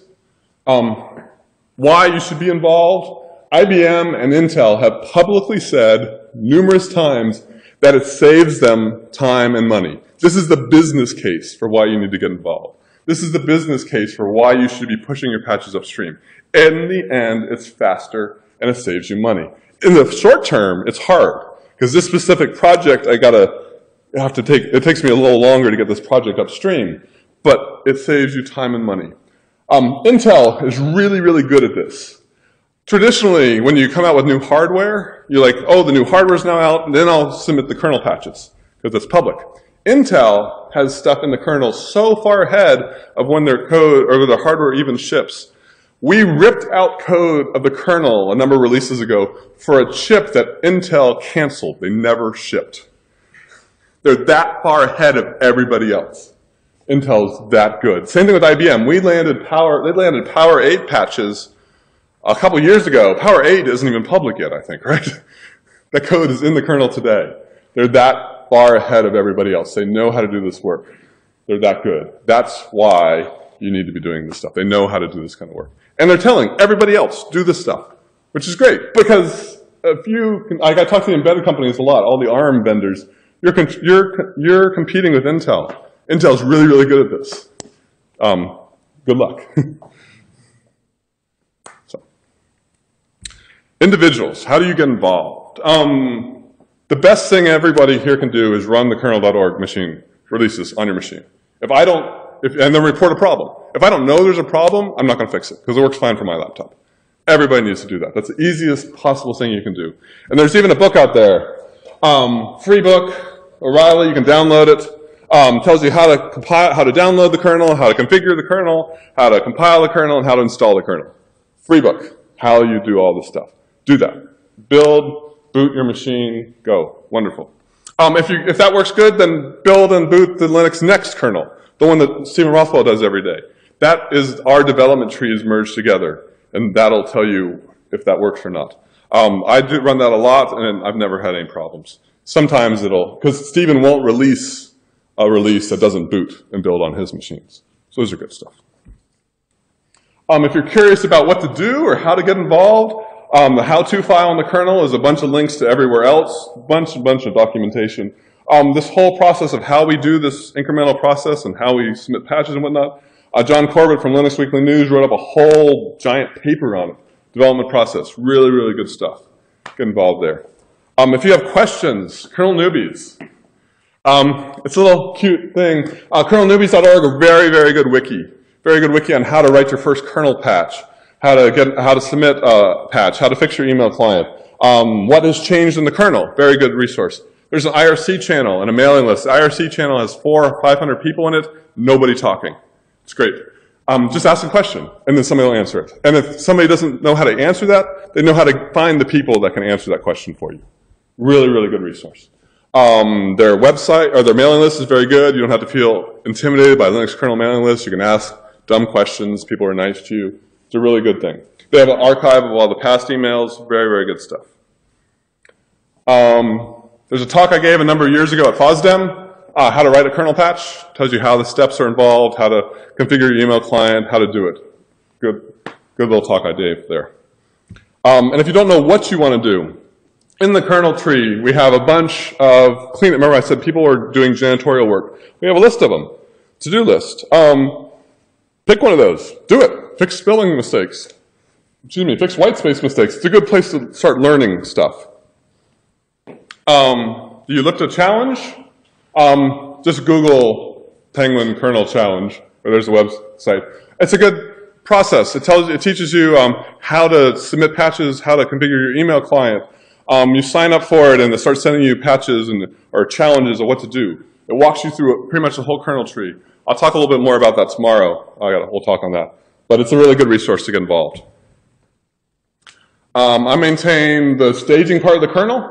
why you should be involved. IBM and Intel have publicly said numerous times that it saves them time and money. This is the business case for why you need to get involved. This is the business case for why you should be pushing your patches upstream. In the end, it's faster and it saves you money. In the short term, it's hard because this specific project it takes me a little longer to get this project upstream, but it saves you time and money. Intel is really, really good at this. Traditionally, when you come out with new hardware, you're like, oh, the new hardware's now out, and then I'll submit the kernel patches because it's public. Intel has stuff in the kernel so far ahead of when their code or their hardware even ships. We ripped out code of the kernel a number of releases ago for a chip that Intel canceled. They never shipped. They're that far ahead of everybody else. Intel's that good. Same thing with IBM. They landed Power 8 patches a couple years ago. Power 8 isn't even public yet, I think, right? That code is in the kernel today. They're that far ahead of everybody else. They know how to do this work. They're that good. That's why you need to be doing this stuff. They know how to do this kind of work. And they're telling everybody else, do this stuff, which is great. Because if you, like I talk to the embedded companies a lot, all the ARM vendors, you're competing with Intel. Intel's really, really good at this. Good luck. Individuals, how do you get involved? The best thing everybody here can do is run the kernel.org machine releases on your machine. And then report a problem. If I don't know there's a problem, I'm not going to fix it because it works fine for my laptop. Everybody needs to do that. That's the easiest possible thing you can do. And there's even a book out there, free book, O'Reilly. You can download it. Tells you how to compile, how to download the kernel, how to configure the kernel, how to compile the kernel, and how to install the kernel. Free book. How you do all this stuff. Do that. Build, boot your machine, go. Wonderful. If that works good, then build and boot the Linux Next kernel, the one that Stephen Rothwell does every day. That is our development trees merged together, and that'll tell you if that works or not. I do run that a lot, and I've never had any problems. Sometimes it'll, because Stephen won't release a release that doesn't boot and build on his machines. So those are good stuff. If you're curious about what to do or how to get involved, the how-to file in the kernel is a bunch of links to everywhere else, bunch of documentation. This whole process of how we do this incremental process and how we submit patches and whatnot, John Corbett from Linux Weekly News wrote up a whole giant paper on it, development process. Really, really good stuff. Get involved there. If you have questions, Kernel Newbies. It's a little cute thing. Kernelnewbies.org, a very, very good wiki. Very good wiki on how to write your first kernel patch. How to submit a patch, how to fix your email client, what has changed in the kernel, very good resource. There's an IRC channel and a mailing list. The IRC channel has 400 or 500 people in it, nobody talking. It's great. Just ask a question, and then somebody will answer it. And if somebody doesn't know how to answer that, they know how to find the people that can answer that question for you. Really, really good resource. Their website, or their mailing list is very good. You don't have to feel intimidated by Linux kernel mailing list. You can ask dumb questions. People are nice to you. It's a really good thing. They have an archive of all the past emails. Very, very good stuff. There's a talk I gave a number of years ago at FOSDEM, how to write a kernel patch. Tells you how the steps are involved, how to configure your email client, how to do it. Good little talk I gave there. And if you don't know what you want to do, in the kernel tree, we have a bunch of cleanup. Remember I said people are doing janitorial work. We have a list of them, to-do list. Pick one of those. Do it. Fix spelling mistakes. Excuse me, fix white space mistakes. It's a good place to start learning stuff. Do you look to challenge? Just Google Penguin Kernel Challenge, or there's a website. It's a good process. It teaches you how to submit patches, how to configure your email client. You sign up for it, and it starts sending you patches or challenges of what to do. It walks you through pretty much the whole kernel tree. I'll talk a little bit more about that tomorrow. We'll talk on that. But it's a really good resource to get involved. I maintain the staging part of the kernel.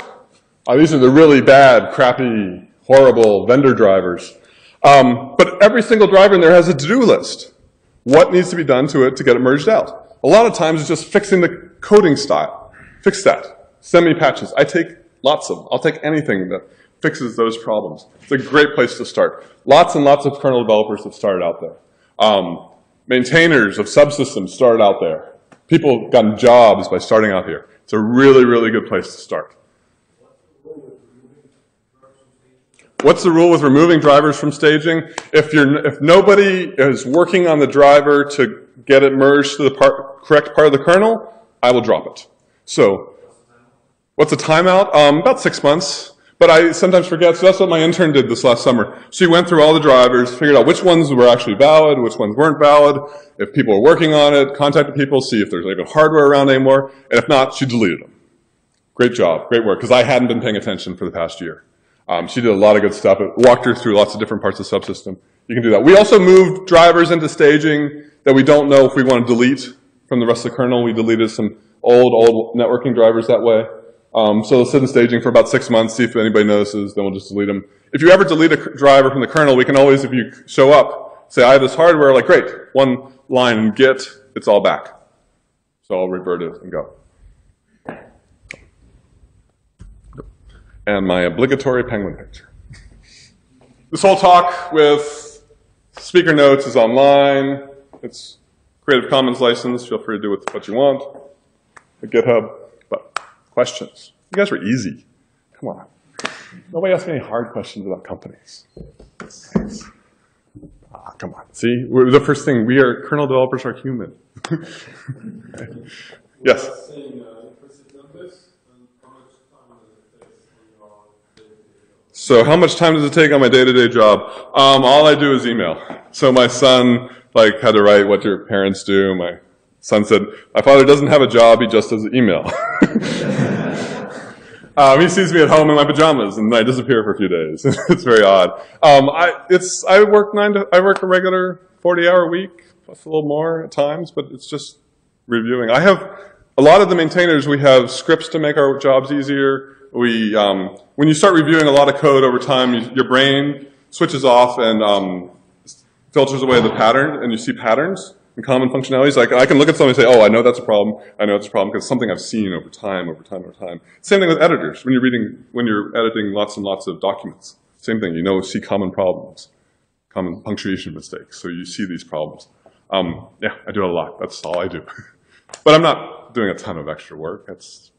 These are the really bad, crappy, horrible vendor drivers. But every single driver in there has a to-do list. What needs to be done to it to get it merged out? A lot of times it's just fixing the coding style. Fix that. Send me patches. I take lots of them. I'll take anything that fixes those problems. It's a great place to start. Lots and lots of kernel developers have started out there. Maintainers of subsystems started out there. People have gotten jobs by starting out here. It's a really, really good place to start. What's the rule with removing drivers from staging? If nobody is working on the driver to get it merged to the correct part of the kernel, I will drop it. So what's a timeout? About 6 months. But I sometimes forget, so that's what my intern did this last summer. She went through all the drivers, figured out which ones were actually valid, which ones weren't valid, if people were working on it, contacted people, see if there's even hardware around anymore, and if not, she deleted them. Great job, great work, because I hadn't been paying attention for the past year. She did a lot of good stuff. It walked her through lots of different parts of the subsystem. You can do that. We also moved drivers into staging that we don't know if we want to delete from the rest of the kernel. We deleted some old networking drivers that way. So they'll sit in staging for about 6 months, see if anybody notices, then we'll just delete them. If you ever delete a driver from the kernel, we can always, if you show up, say, I have this hardware, like, great, one line in Git, it's all back. So I'll revert it and go. And my obligatory penguin picture. This whole talk with speaker notes is online. It's Creative Commons license. Feel free to do with what you want. At GitHub. Questions. You guys were easy. Come on. Nobody asked me any hard questions about companies. Ah, come on. See, we're the first thing. We are kernel developers are human. Okay. Yes. So how much time does it take on my day-to-day job? All I do is email. So my son like had to write what your parents do. My son said, my father doesn't have a job, he just does email. He sees me at home in my pajamas, and I disappear for a few days. It's very odd. I work a regular 40-hour week, plus a little more at times, but it's just reviewing. I have, a lot of the maintainers, we have scripts to make our jobs easier. We, when you start reviewing a lot of code over time, your brain switches off and filters away the pattern, and you see patterns. And common functionalities, like I can look at something and say, oh, I know that's a problem, I know it's a problem, because it's something I've seen over time, over time, over time. Same thing with editors. When you're editing lots and lots of documents, same thing. You know, see common problems, common punctuation mistakes, so you see these problems. Yeah, I do it a lot. That's all I do. But I'm not doing a ton of extra work. It's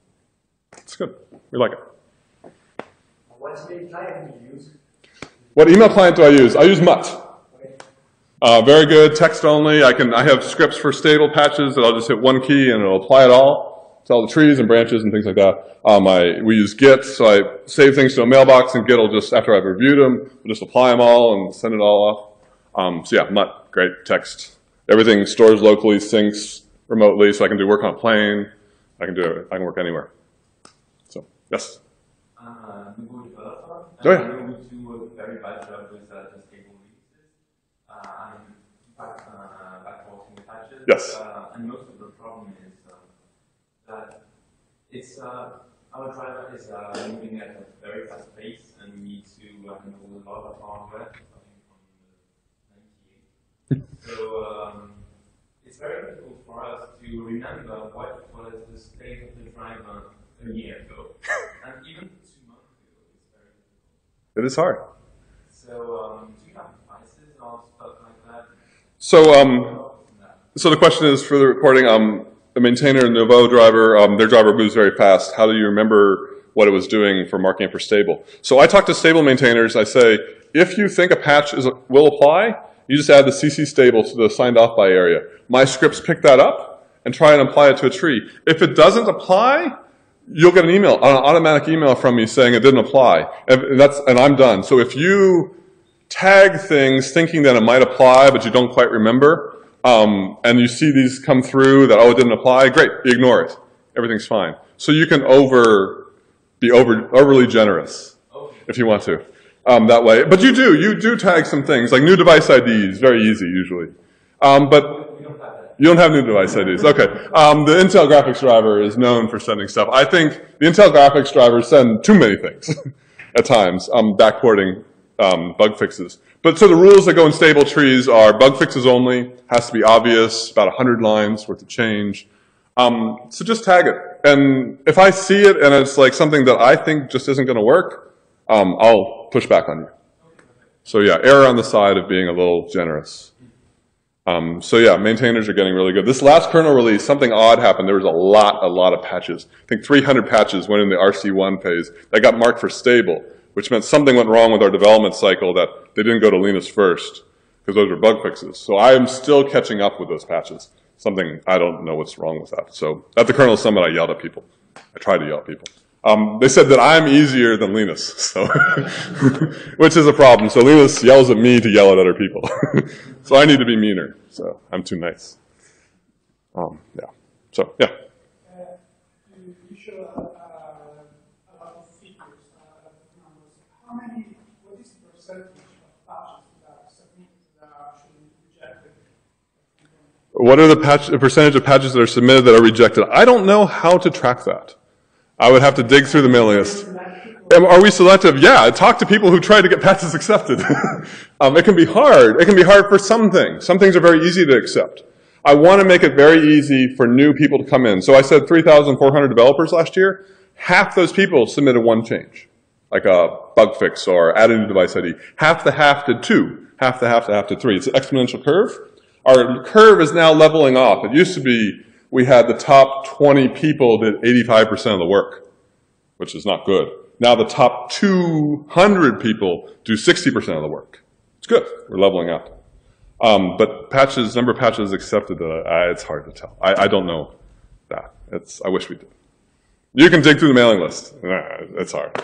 good. We like it. What email client do you use? What email client do I use? I use Mutt. Very good, text only. I have scripts for stable patches that I'll just hit one key and it'll apply it all to all the trees and branches and things like that. We use Git, so I save things to a mailbox and Git will just, after I've reviewed them, I'll just apply them all and send it all off. So yeah, Mutt, great, text. Everything stores locally, syncs remotely, so I can do work on a plane. I can work anywhere. So, yes? Google developer. Oh, yeah. Yes. And most of the problem is that it's our driver is moving at a very fast pace, and we need to handle a lot of hardware starting from the 98. So it's very difficult for us to remember what was the state of the driver a year ago, and even 2 months ago. It's very difficult. It is hard. So do you have devices or stuff like that? So. So the question is for the reporting, the maintainer and the Nouveau driver, their driver moves very fast. How do you remember what it was doing for marking it for stable? So I talk to stable maintainers. I say, if you think a patch will apply, you just add the CC stable to the signed off by area. My scripts pick that up and try and apply it to a tree. If it doesn't apply, you'll get an email, an automatic email from me saying it didn't apply. And I'm done. So if you tag things thinking that it might apply, but you don't quite remember, and you see these come through that, oh, it didn't apply, great, you ignore it. Everything's fine. So you can be overly generous if you want to that way. But you do tag some things, like new device IDs, very easy usually. But you don't have new device IDs, okay. The Intel graphics driver is known for sending stuff. I think the Intel graphics drivers send too many things at times, backporting bug fixes. But so the rules that go in stable trees are bug fixes only, has to be obvious, about 100 lines worth of change. So just tag it. And if I see it and it's like something that I think just isn't going to work, I'll push back on you. So yeah, err on the side of being a little generous. So yeah, maintainers are getting really good. This last kernel release, something odd happened. There was a lot of patches. I think 300 patches went in the RC1 phase. That got marked for stable, which meant something went wrong with our development cycle that they didn't go to Linus first, because those are bug fixes. So I am still catching up with those patches. Something, I don't know what's wrong with that. So at the kernel summit, I yelled at people. I tried to yell at people. They said that I'm easier than Linus, so which is a problem. So Linus yells at me to yell at other people. So I need to be meaner. So I'm too nice. Yeah. So yeah. You show a lot of figures, numbers. How many? What is the percentage of patches that are submitted that are actually rejected? What are the percentage of patches that are submitted that are rejected? I don't know how to track that. I would have to dig through the mailing list. Are we selective? Yeah, talk to people who try to get patches accepted. It can be hard. It can be hard for some things. Some things are very easy to accept. I want to make it very easy for new people to come in. So I said 3,400 developers last year. Half those people submitted one change, like a bug fix or add a new device ID. Half the half did two. Half the half to half did three. It's an exponential curve. Our curve is now leveling off. It used to be we had the top 20 people did 85% of the work, which is not good. Now the top 200 people do 60% of the work. It's good. We're leveling up. But patches, number of patches accepted, it's hard to tell. I don't know that. I wish we did. You can dig through the mailing list. It's hard.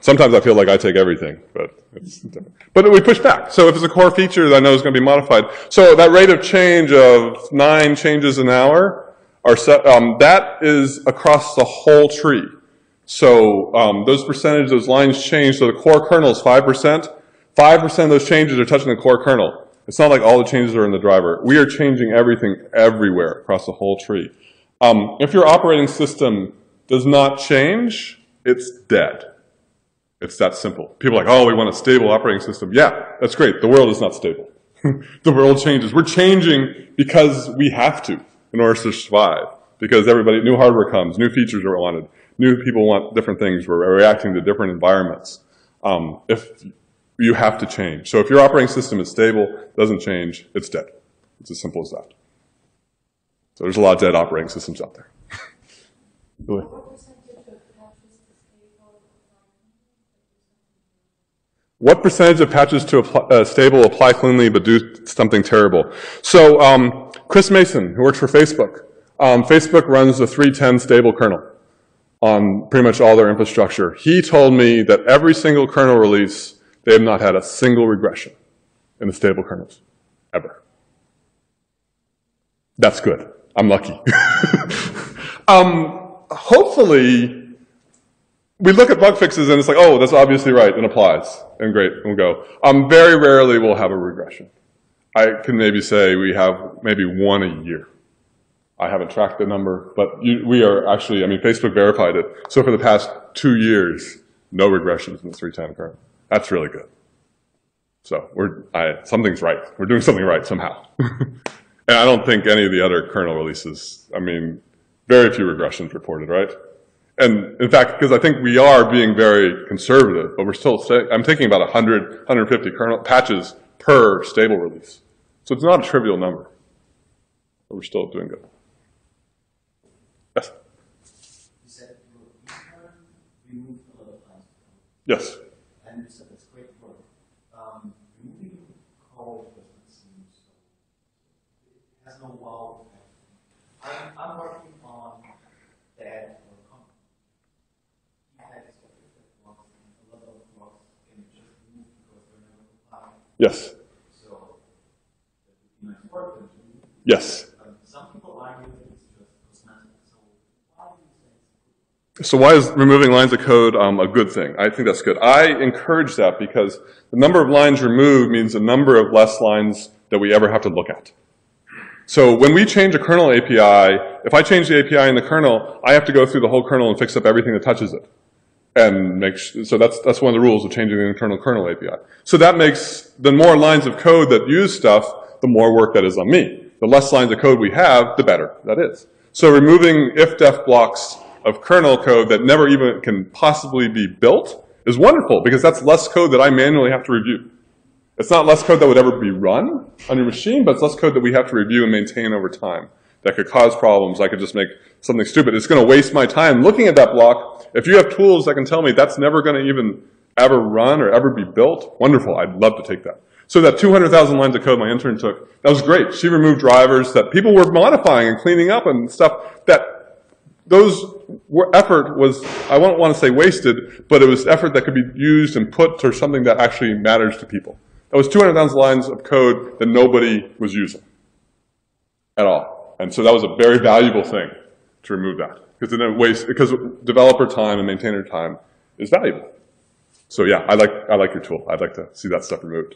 Sometimes I feel like I take everything, but it's different. But we push back. So if it's a core feature that I know is going to be modified, so that rate of change of 9 changes an hour, that is across the whole tree. So those percentages, those lines change. So the core kernel is 5%. 5% of those changes are touching the core kernel. It's not like all the changes are in the driver. We are changing everything everywhere across the whole tree. If your operating system does not change, it's dead. It's that simple. People are like, oh, we want a stable operating system. Yeah, that's great. The world is not stable. The world changes. We're changing because we have to in order to survive. Because new hardware comes, new features are wanted, new people want different things. We're reacting to different environments. If you have to change. So if your operating system is stable, doesn't change, it's dead. It's as simple as that. So there's a lot of dead operating systems out there. Really. What percentage of patches to stable apply cleanly but do something terrible? So Chris Mason, who works for Facebook, Facebook runs the 3.10 stable kernel on pretty much all their infrastructure. He told me that every single kernel release, they have not had a single regression in the stable kernels, ever. That's good. I'm lucky. Hopefully, we look at bug fixes and it's like, oh, that's obviously right and applies, and great, and we'll go. Very rarely we'll have a regression. I can maybe say we have maybe one a year. I haven't tracked the number, but we are actually, Facebook verified it. So for the past 2 years, no regressions in the 3.10 kernel. That's really good. So something's right. We're doing something right somehow. And I don't think any of the other kernel releases, very few regressions reported, right? And in fact, because I think we are being very conservative, but we're still, I'm thinking about 100, 150 kernel patches per stable release. So it's not a trivial number, but we're still doing good. Yes? You said you removed a lot of time. Yes. And you said that's great work. Removing code doesn't seem so, it has no wow effect. I'm working on that. Yes. So, nice work. Yes. Some people argue that it's just cosmetic. So why do you say? So why is removing lines of code a good thing? I think that's good. I encourage that because the number of lines removed means the number of less lines that we ever have to look at. So when we change a kernel API, if I change the API in the kernel, I have to go through the whole kernel and fix up everything that touches it. And so that's one of the rules of changing the internal kernel API. So that makes the more lines of code that use stuff, the more work that is on me. The less lines of code we have, the better that is. So removing if-def blocks of kernel code that never even can possibly be built is wonderful because that's less code that I manually have to review. It's not less code that would ever be run on your machine, but it's less code that we have to review and maintain over time. That could cause problems. I could just make something stupid. It's going to waste my time looking at that block. If you have tools that can tell me that's never going to even ever run or ever be built, wonderful. I'd love to take that. So that 200,000 lines of code my intern took, that was great. She removed drivers that people were modifying and cleaning up and stuff. Those effort was, I won't want to say wasted, but it was effort that could be used and put to something that actually matters to people. That was 200,000 lines of code that nobody was using at all. And so that was a very valuable thing to remove that, because it didn't waste, because developer time and maintainer time is valuable. So yeah, I like your tool. I'd like to see that stuff removed.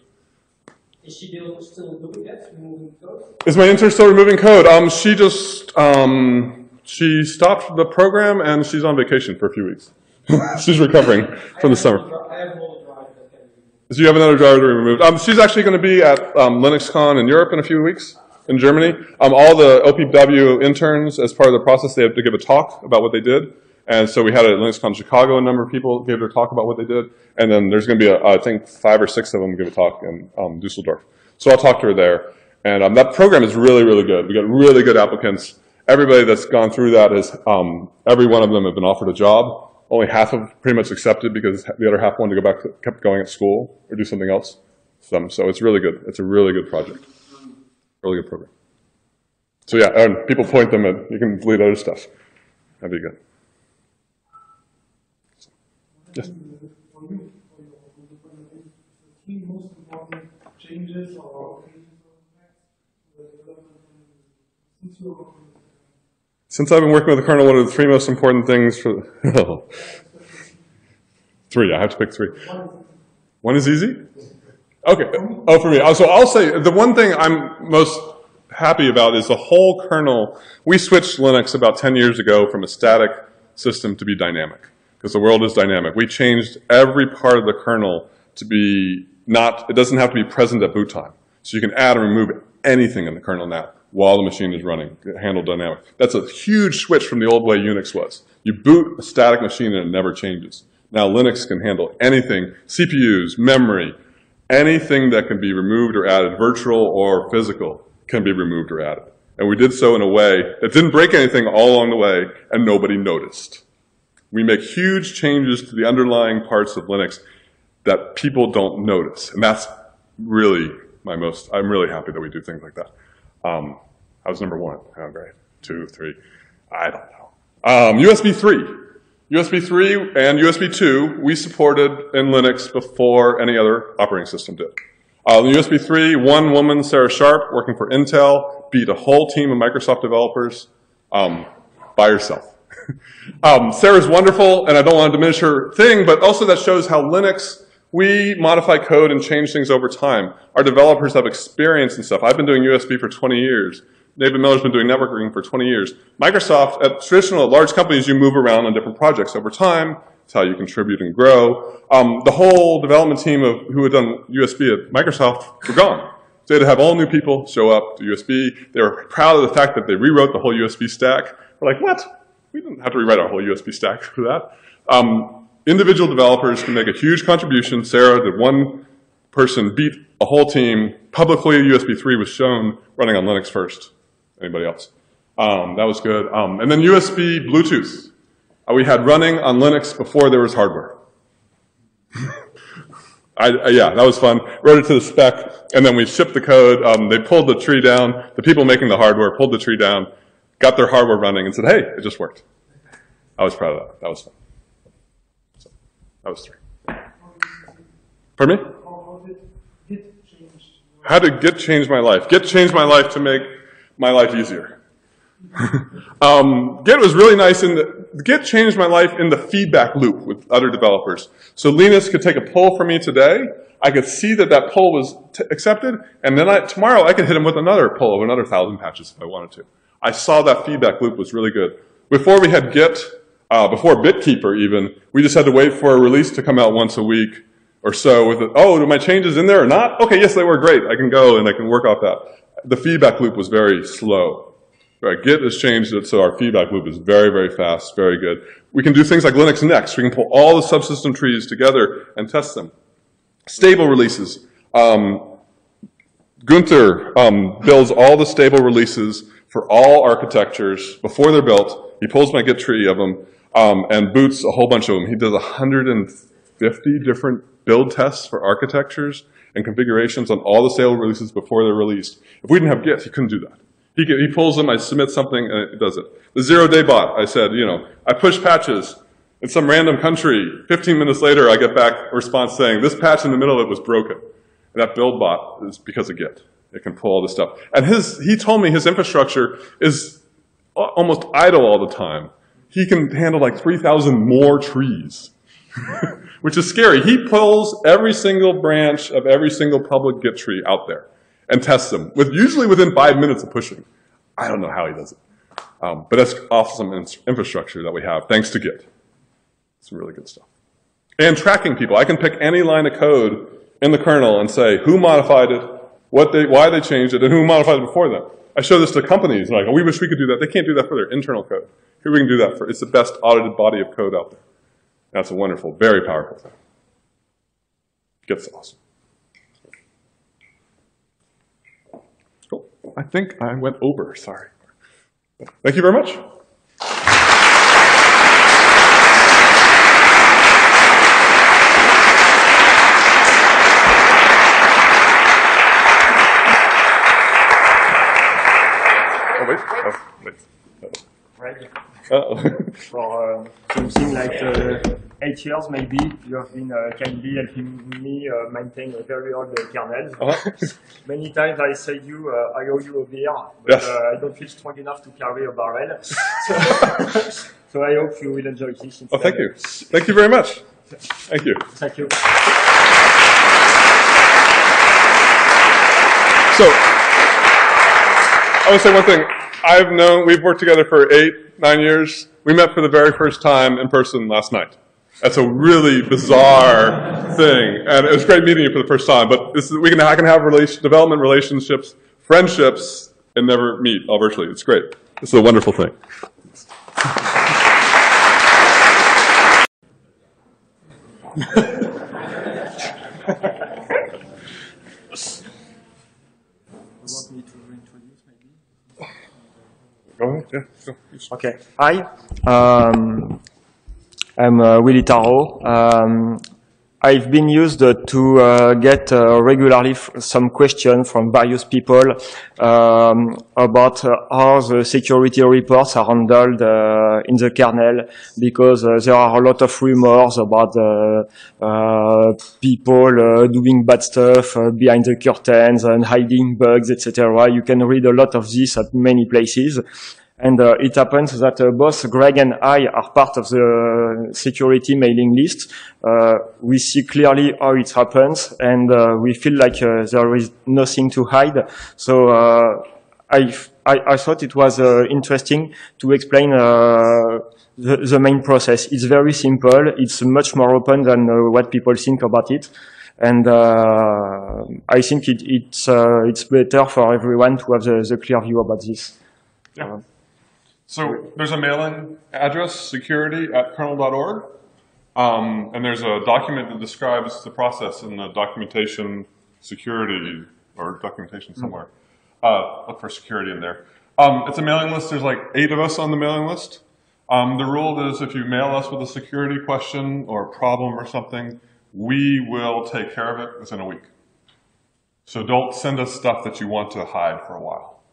Is she still doing that, removing code? Is my intern still removing code? She just she stopped the program and she's on vacation for a few weeks. She's recovering from the summer. So you have another driver to be removed. She's actually going to be at LinuxCon in Europe in a few weeks, in Germany. All the OPW interns, as part of the process, they have to give a talk about what they did. And so we had at LinuxCon Chicago, a number of people gave their talk about what they did. And then there's going to be, I think, 5 or 6 of them give a talk in Dusseldorf. So I'll talk to her there. And that program is really, really good. We got really good applicants. Everybody that's gone through that is, every one of them have been offered a job. Only half of pretty much accepted because the other half wanted to go back, kept going at school or do something else. So it's really good. It's a really good project, really good program. So yeah, and people point them at, you can delete other stuff. That'd be good. Yes. Since I've been working with the kernel, what are the 3 most important things for the 3, I have to pick 3. 1 is easy? Okay. Oh, for me. So I'll say the one thing I'm most happy about is the whole kernel. We switched Linux about 10 years ago from a static system to be dynamic, because the world is dynamic. We changed every part of the kernel to be not, it doesn't have to be present at boot time. So you can add and remove anything in the kernel now, while the machine is running, handle dynamic. That's a huge switch from the old way Unix was. You boot a static machine and it never changes. Now Linux can handle anything, CPUs, memory, anything that can be removed or added, virtual or physical, can be removed or added. And we did so in a way that didn't break anything all along the way, and nobody noticed. We make huge changes to the underlying parts of Linux that people don't notice. And that's really my most, I'm really happy that we do things like that. I was number 1, oh, great. 2, 3, I don't know. USB 3. USB 3 and USB 2 we supported in Linux before any other operating system did. USB 3, one woman, Sarah Sharp, working for Intel, beat a whole team of Microsoft developers by herself. Sarah's wonderful, and I don't want to diminish her thing, but also that shows how Linux, we modify code and change things over time. Our developers have experience and stuff. I've been doing USB for 20 years. David Miller's been doing networking for 20 years. Microsoft, at traditional, at large companies, you move around on different projects over time. It's how you contribute and grow. The whole development team of who had done USB at Microsoft were gone. So they had to have all new people show up to USB. They were proud of the fact that they rewrote the whole USB stack. We're like, what? We didn't have to rewrite our whole USB stack for that. Individual developers can make a huge contribution. Sarah did, one person beat a whole team. Publicly, USB 3 was shown running on Linux first. Anybody else? That was good. And then USB Bluetooth. We had running on Linux before there was hardware. Yeah, that was fun. Wrote it to the spec, and then we shipped the code. They pulled the tree down. The people making the hardware pulled the tree down, got their hardware running, and said, hey, it just worked. I was proud of that. That was fun. That was 3. Pardon me? How did Git change my life? Git changed my life to make my life easier. Git was really nice in the, Git changed my life in the feedback loop with other developers. So Linus could take a poll from me today. I could see that that poll was accepted, and then tomorrow I could hit him with another poll of another 1,000 patches if I wanted to. I saw that feedback loop was really good. Before we had Git, before BitKeeper even, we just had to wait for a release to come out once a week or so with it. Oh, do my changes in there or not? Okay, yes, they were great. I can go and I can work off that. The feedback loop was very slow. Right, Git has changed it so our feedback loop is very, very fast, very good. We can do things like Linux Next. We can pull all the subsystem trees together and test them. Stable releases. Gunther builds all the stable releases for all architectures before they're built. He pulls my Git tree of them and boots a whole bunch of them. He does 150 different build tests for architectures and configurations on all the stable releases before they're released. If we didn't have Git, he couldn't do that. He pulls them, I submit something, and it does it. The zero-day bot, I said, you know, I push patches in some random country. 15 minutes later, I get back a response saying, this patch in the middle of it was broken. And that build bot is because of Git. It can pull all this stuff. And he told me his infrastructure is almost idle all the time. He can handle like 3,000 more trees, which is scary. He pulls every single branch of every single public Git tree out there and tests them, usually within 5 minutes of pushing. I don't know how he does it. But that's awesome infrastructure that we have, thanks to Git. Some really good stuff. And tracking people. I can pick any line of code in the kernel and say who modified it, why they changed it, and who modified it before them. I show this to companies, like, oh, we wish we could do that. They can't do that for their internal code. Here we can do that for, it's the best audited body of code out there. That's a wonderful, very powerful thing. Git's awesome. I think I went over, sorry. Thank you very much. Oh, wait. Oh, wait. Right. For something like 8 years, maybe, you have been kindly helping me maintain a very old kernel. Many times I say you, I owe you a beer, but yes. I don't feel strong enough to carry a barrel. So I hope you will enjoy this. Oh, thank you. Thank you very much. Thank you. Thank you. So, I want to say one thing. We've worked together for 8, 9 years. We met for the very first time in person last night. That's a really bizarre thing. And it was great meeting you for the first time. But this is, I can have development relationships, friendships, and never meet all virtually. It's great. This is a wonderful thing. Go ahead. Yeah, go. Okay. Hi. I'm Willy Taro. I've been used to get regularly some questions from various people about how the security reports are handled in the kernel, because there are a lot of rumors about people doing bad stuff behind the curtains and hiding bugs, etc. You can read a lot of this at many places. And it happens that both Greg and I are part of the security mailing list. We see clearly how it happens, and we feel like there is nothing to hide. So I thought it was interesting to explain the main process. It's very simple. It's much more open than what people think about it. And I think it's better for everyone to have the clear view about this. Yeah. So there's a mail-in address, security@kernel.org, and there's a document that describes the process in the documentation security, or documentation somewhere. Look for security in there. It's a mailing list. There's like 8 of us on the mailing list. The rule is if you mail us with a security question or problem or something, we will take care of it within a week. So don't send us stuff that you want to hide for a while.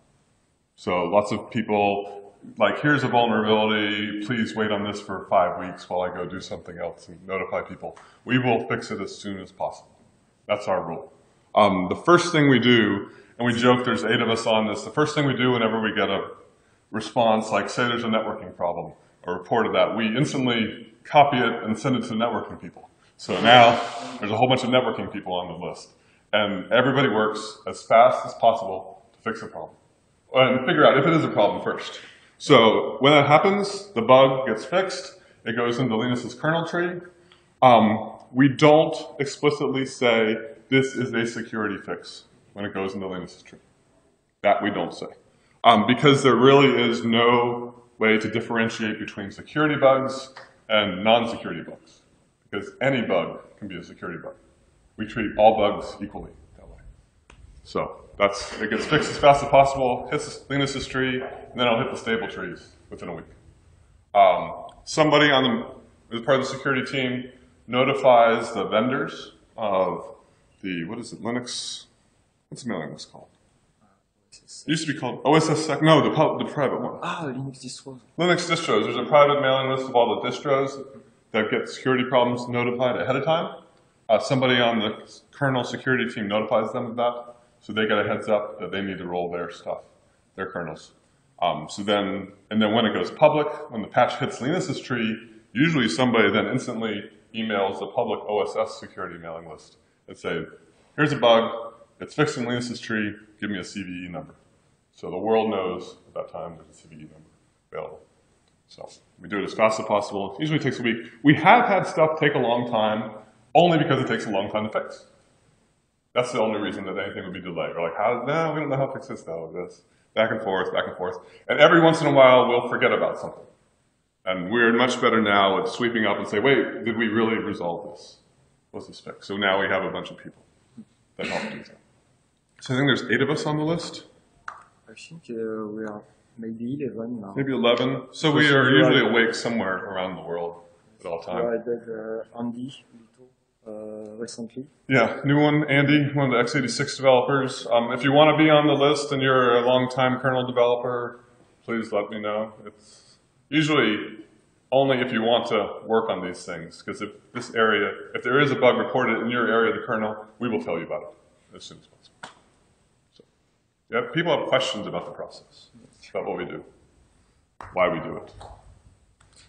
So lots of people, like, here's a vulnerability, please wait on this for 5 weeks while I go do something else and notify people. We will fix it as soon as possible. That's our rule. The first thing we do, and we joke there's 8 of us on this, the first thing we do whenever we get a response, like say there's a networking problem, a report of that, we instantly copy it and send it to the networking people. So now there's a whole bunch of networking people on the list. And everybody works as fast as possible to fix a problem. And figure out if it is a problem first. So when that happens, the bug gets fixed. It goes into Linus's kernel tree. We don't explicitly say this is a security fix when it goes into Linus's tree. That we don't say. Because there really is no way to differentiate between security bugs and non-security bugs. Because any bug can be a security bug. We treat all bugs equally. So that's, it gets fixed as fast as possible, hits Linus's tree, and then it'll hit the stable trees within a week. Somebody on the, as part of the security team, notifies the vendors of the, what is it, Linux? What's the mailing list called? It used to be called OSSSEC. No, the private one. Ah, Linux distros. Linux distros. There's a private mailing list of all the distros that get security problems notified ahead of time. Somebody on the kernel security team notifies them of that, so they get a heads up that they need to roll their stuff, their kernels. So then, and then when it goes public, when the patch hits Linus's tree, usually somebody then instantly emails the public OSS security mailing list and say, here's a bug. It's fixed in Linus's tree. Give me a CVE number. So the world knows at that time there's a CVE number available. So we do it as fast as possible. It usually takes a week. We have had stuff take a long time only because it takes a long time to fix. That's the only reason that anything would be delayed. We're like, how? No, we don't know how to fix this now. This back and forth, back and forth. And every once in a while, we'll forget about something. And we're much better now at sweeping up and say, wait, did we really resolve this? Was this fixed? So now we have a bunch of people that help do that. So I think there's 8 of us on the list. I think we are maybe 11 now. Maybe 11. So we are usually awake somewhere around the world at all times. I did Andy recently. Yeah, new one, Andy, one of the x86 developers. If you want to be on the list and you're a long-time kernel developer, please let me know. It's usually only if you want to work on these things, because if this area, if there is a bug reported in your area of the kernel, we will tell you about it as soon as possible. Yeah, people have questions about the process, about what we do, why we do it,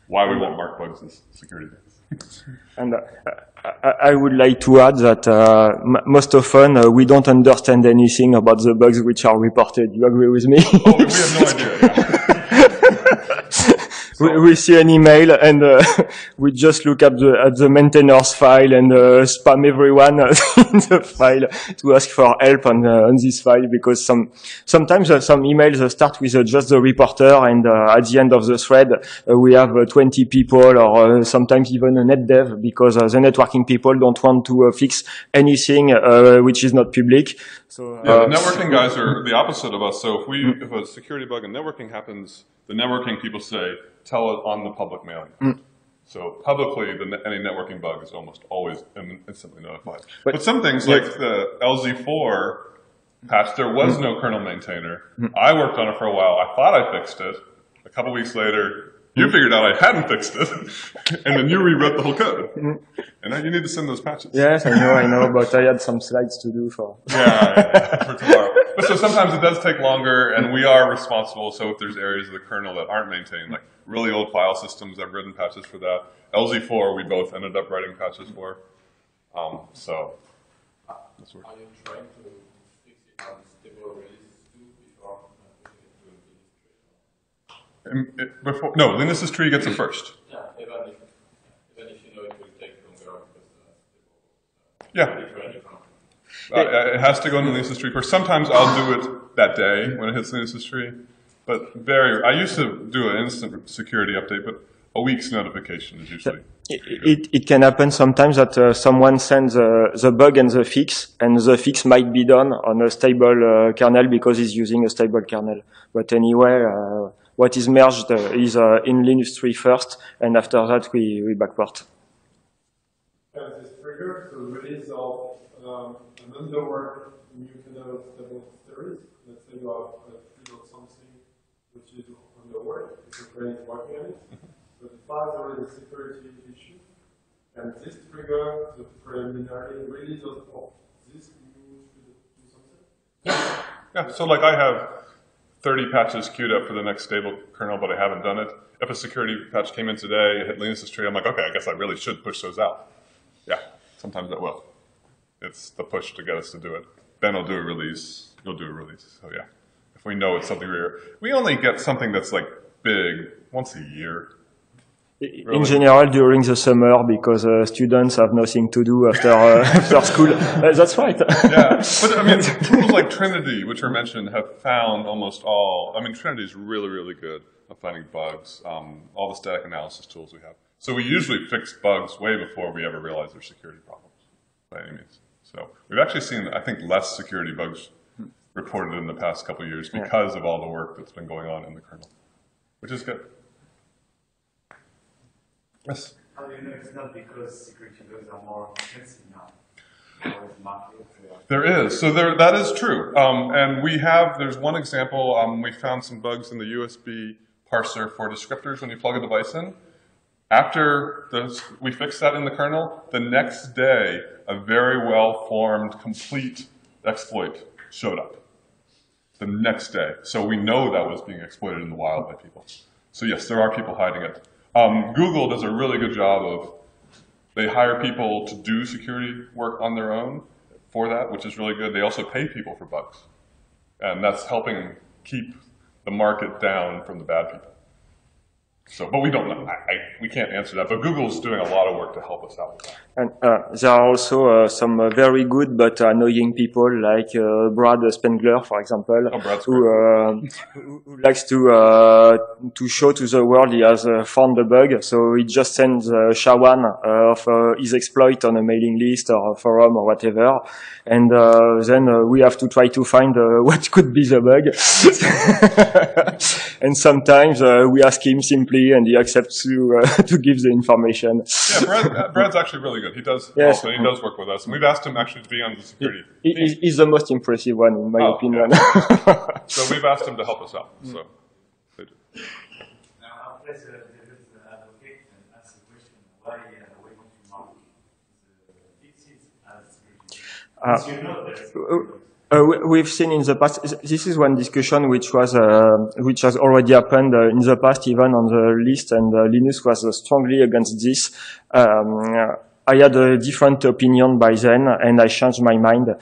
why we won't mark bugs as security bugs. And I would like to add that most often we don't understand anything about the bugs which are reported. You agree with me? Oh, we have no idea. Yeah. So. We see an email and we just look at the maintainers file and spam everyone in the file to ask for help on this file, because sometimes some emails start with just the reporter, and at the end of the thread we have 20 people, or sometimes even a net dev, because the networking people don't want to fix anything which is not public. So, yeah, the networking guys are the opposite of us. So if we if a security bug in networking happens, the networking people say, tell it on the public mailing. So publicly, any networking bug is almost always instantly notified. But some things, like the LZ4 patch, there was no kernel maintainer. I worked on it for a while. I thought I fixed it. A couple weeks later, you figured out I hadn't fixed it, and then you rewrote the whole code. And now you need to send those patches. Yes, I know, but I had some slides to do for. Yeah, for tomorrow. But so sometimes it does take longer, and we are responsible. So if there's areas of the kernel that aren't maintained, like really old file systems, I've written patches for that. LZ4, we both ended up writing patches for. So that's where. Are you trying to fix it on stable release 2 before putting it to a Linux tree? No, Linus's tree gets it first. Yeah, even if you know it will take longer. Yeah. It has to go into Linus's tree first. Sometimes I'll do it that day when it hits Linus's tree, but I used to do an instant security update, but a week's notification is usually. It can happen sometimes that someone sends the bug and the fix, might be done on a stable kernel because he's using a stable kernel. But anyway, what is merged is in Linus tree first, and after that we backward. This trigger the release of underwork new kernel of stable series. Let's say you have something which is underwork, because the brain is working on it. But the file there is a security issue, and this trigger the preliminary release of this new do something. Yeah, so like I have 30 patches queued up for the next stable kernel, but I haven't done it. If a security patch came in today, it hit Linus's tree, I'm like, okay, I guess I really should push those out. Yeah, sometimes that will. It's the push to get us to do it. Ben will do a release. You'll do a release. So yeah, if we know it's something rare, we only get something that's like big once a year. Really. In general, during the summer, because students have nothing to do after after school. That's right. Yeah, but I mean, tools like Trinity, which are mentioned, have found almost all. I mean, Trinity is really, really good at finding bugs. All the static analysis tools we have. So we usually fix bugs way before we ever realize there's security problems by any means. So we've actually seen, I think, less security bugs reported in the past couple of years because of all the work that's been going on in the kernel, which is good. Yes? How do you know it's not because security laws are more expensive now? There is. So there, that is true. And we have, there's one example. We found some bugs in the USB parser for descriptors when you plug a device in. After this, we fixed that in the kernel, the next day, a very well-formed, complete exploit showed up. The next day. So we know that was being exploited in the wild by people. So yes, there are people hiding it. Google does a really good job of, they hire people to do security work on their own for that, which is really good. They also pay people for bugs. And that's helping keep the market down from the bad people. So, but we don't know. We can't answer that. But Google's doing a lot of work to help us out with that. And there are also some very good but annoying people, like Brad Spengler, for example, who likes to show to the world he has found the bug. So he just sends Shawan of his exploit on a mailing list or a forum or whatever, and then we have to try to find what could be the bug. And sometimes we ask him simply. And he accepts to give the information. Yeah, Brad's actually really good. He does also, he does work with us, and we've asked him actually to be on the security. He's the most impressive one, in my opinion. Yeah. So we've asked him to help us out. So they do. Now, I'll place the advocate and ask the question: why we want to mark the fixes as security? We've seen in the past, this is one discussion which was, which has already happened in the past, even on the list, and Linus was strongly against this. I had a different opinion by then, and I changed my mind.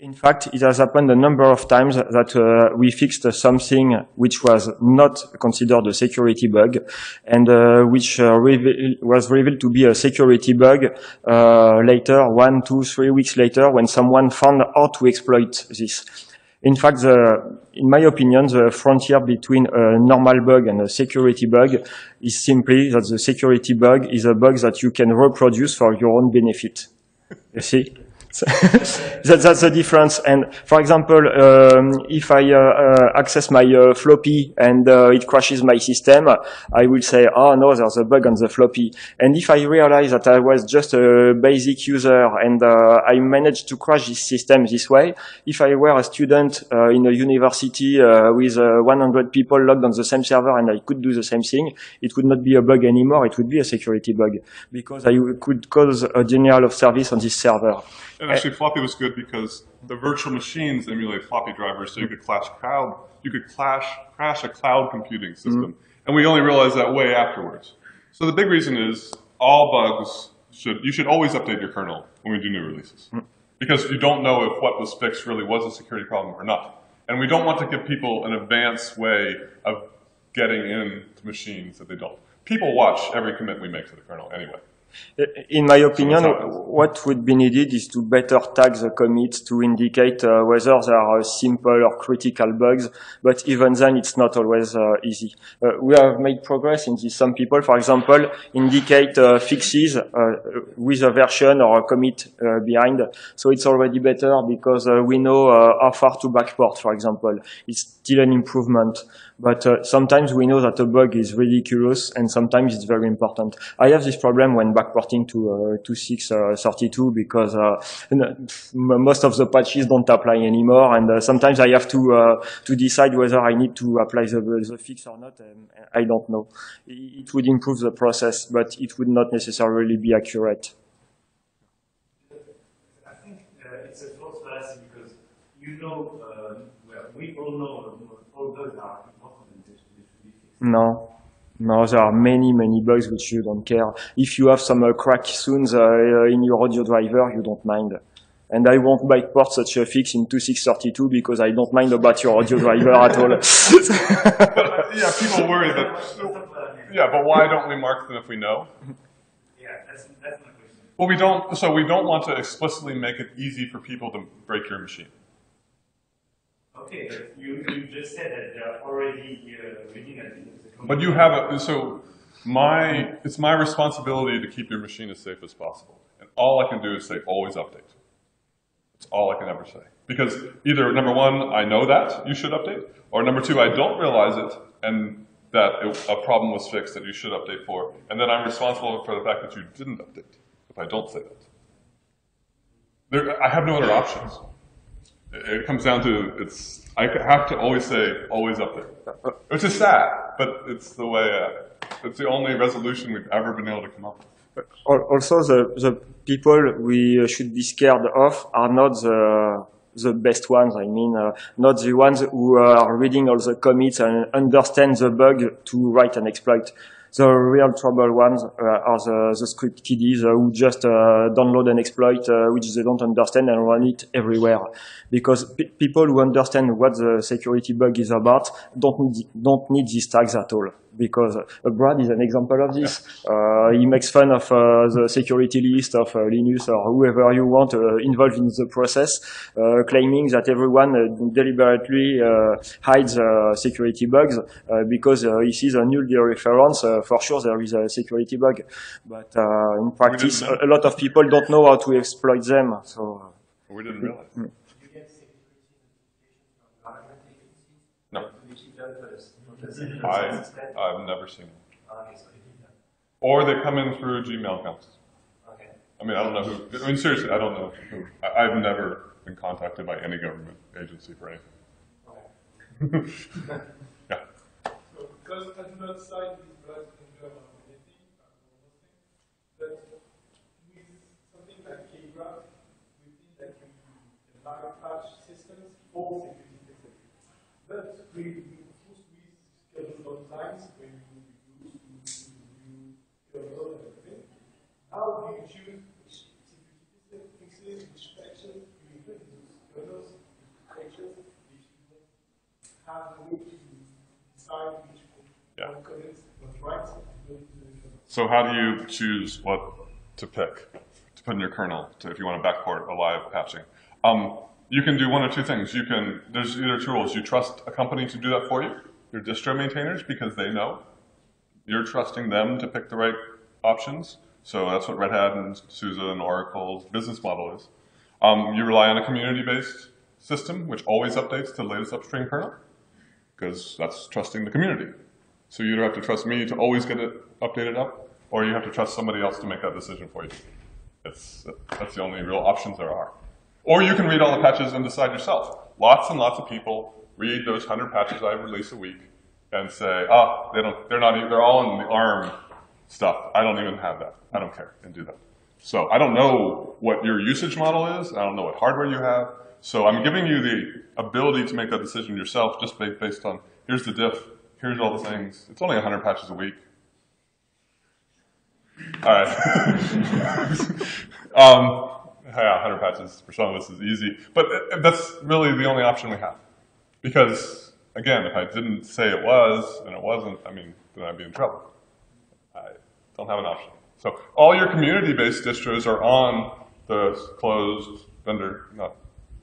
In fact, it has happened a number of times that we fixed something which was not considered a security bug, and which was revealed to be a security bug later, 1, 2, 3 weeks later, when someone found how to exploit this. In fact, in my opinion, the frontier between a normal bug and a security bug is simply that the security bug is a bug that you can reproduce for your own benefit. You see? That's the difference. And for example, if I access my floppy and it crashes my system, I will say, oh no, there's a bug on the floppy. And if I realize that I was just a basic user and I managed to crash this system this way, if I were a student in a university with 100 people logged on the same server and I could do the same thing, it would not be a bug anymore, it would be a security bug, because I could cause a denial of service on this server. And actually, floppy was good because the virtual machines emulate floppy drivers, so you could crash a cloud computing system. And we only realized that way afterwards. So the big reason is all bugs you should always update your kernel when we do new releases, because you don't know if what was fixed really was a security problem or not. And we don't want to give people an advanced way of getting into machines that they don't. People watch every commit we make to the kernel anyway. In my opinion, what would be needed is to better tag the commits to indicate whether there are simple or critical bugs, but even then it's not always easy. We have made progress in this. Some people, for example, indicate fixes with a version or a commit behind, so it's already better because we know how far to backport, for example. It's still an improvement, but sometimes we know that a bug is ridiculous and sometimes it's very important. I have this problem when backporting to 2.6.32 because most of the patches don't apply anymore, and sometimes I have to decide whether I need to apply the fix or not, and I don't know. It would improve the process, but it would not necessarily be accurate. I think it's a false fallacy because you know, well, we all know all bugs are important and they should be fixed. No. No, there are many bugs which you don't care. If you have some crack soon in your audio driver, you don't mind. And I won't backport such a fix in 2.6.32 because I don't mind about your audio driver at all. But, yeah, people worry that. Yeah, but why don't we mark them if we know? Yeah, that's my question. Well, we don't. So we don't want to explicitly make it easy for people to break your machine. Okay, you just said that they are already reading it. But you have a, so it's my responsibility to keep your machine as safe as possible. And all I can do is say, always update. That's all I can ever say. Because either, number one, I know that you should update, or number two, I don't realize it, and that a problem was fixed that you should update for, and then I'm responsible for the fact that you didn't update, if I don't say that. I have no other options. It comes down to, I have to always say, always update. Which is sad, but it's the way, it's the only resolution we've ever been able to come up with. Also, the people we should be scared of are not the best ones. I mean, not the ones who are reading all the commits and understand the bug to write an exploit. The real trouble ones are the script kiddies who just download an exploit which they don't understand and run it everywhere. Because people who understand what the security bug is about don't need these tags at all. Because Brad is an example of this. Yeah. He makes fun of the security list of Linus or whoever you want involved in the process, claiming that everyone deliberately hides security bugs because he sees a null reference. For sure, there is a security bug. But in practice, a lot of people don't know how to exploit them. So we didn't realize. Mm. No. I've never seen them. Okay, so or they come in through Gmail accounts. Okay. I mean, I don't know who. I mean, seriously, I don't know who. I've never been contacted by any government agency for anything. Okay. Yeah. So, does that not cite these bugs in German anything? But with something like K-Graph, we think that you can patch systems for security fixes. But sometimes when you use your thing, how do you choose which security fixes, which actions you even use, which actions you have a way to decide which one commits, what's right, so how do you choose what to pick, to put in your kernel, if you want to backport a live patching? You can do one of two things. You can, there's either two rules. You trust a company to do that for you, your distro maintainers, because they know. You're trusting them to pick the right options. So that's what Red Hat and SUSE and Oracle's business model is. You rely on a community-based system, which always updates to the latest upstream kernel, because that's trusting the community. So you either have to trust me to always get it updated up, or you have to trust somebody else to make that decision for you. That's the only real options there are. Or you can read all the patches and decide yourself. Lots and lots of people read those 100 patches I release a week and say, ah, they're all in the ARM stuff. I don't even have that. I don't care, and do that. So I don't know what your usage model is. I don't know what hardware you have. So I'm giving you the ability to make that decision yourself just based on, here's the diff, here's all the things. It's only 100 patches a week. All right. Yeah, 100 patches for some of us is easy. But that's really the only option we have. Because, again, if I didn't say it was, and it wasn't, I mean, then I'd be in trouble. I don't have an option. So all your community-based distros are on the closed vendor, not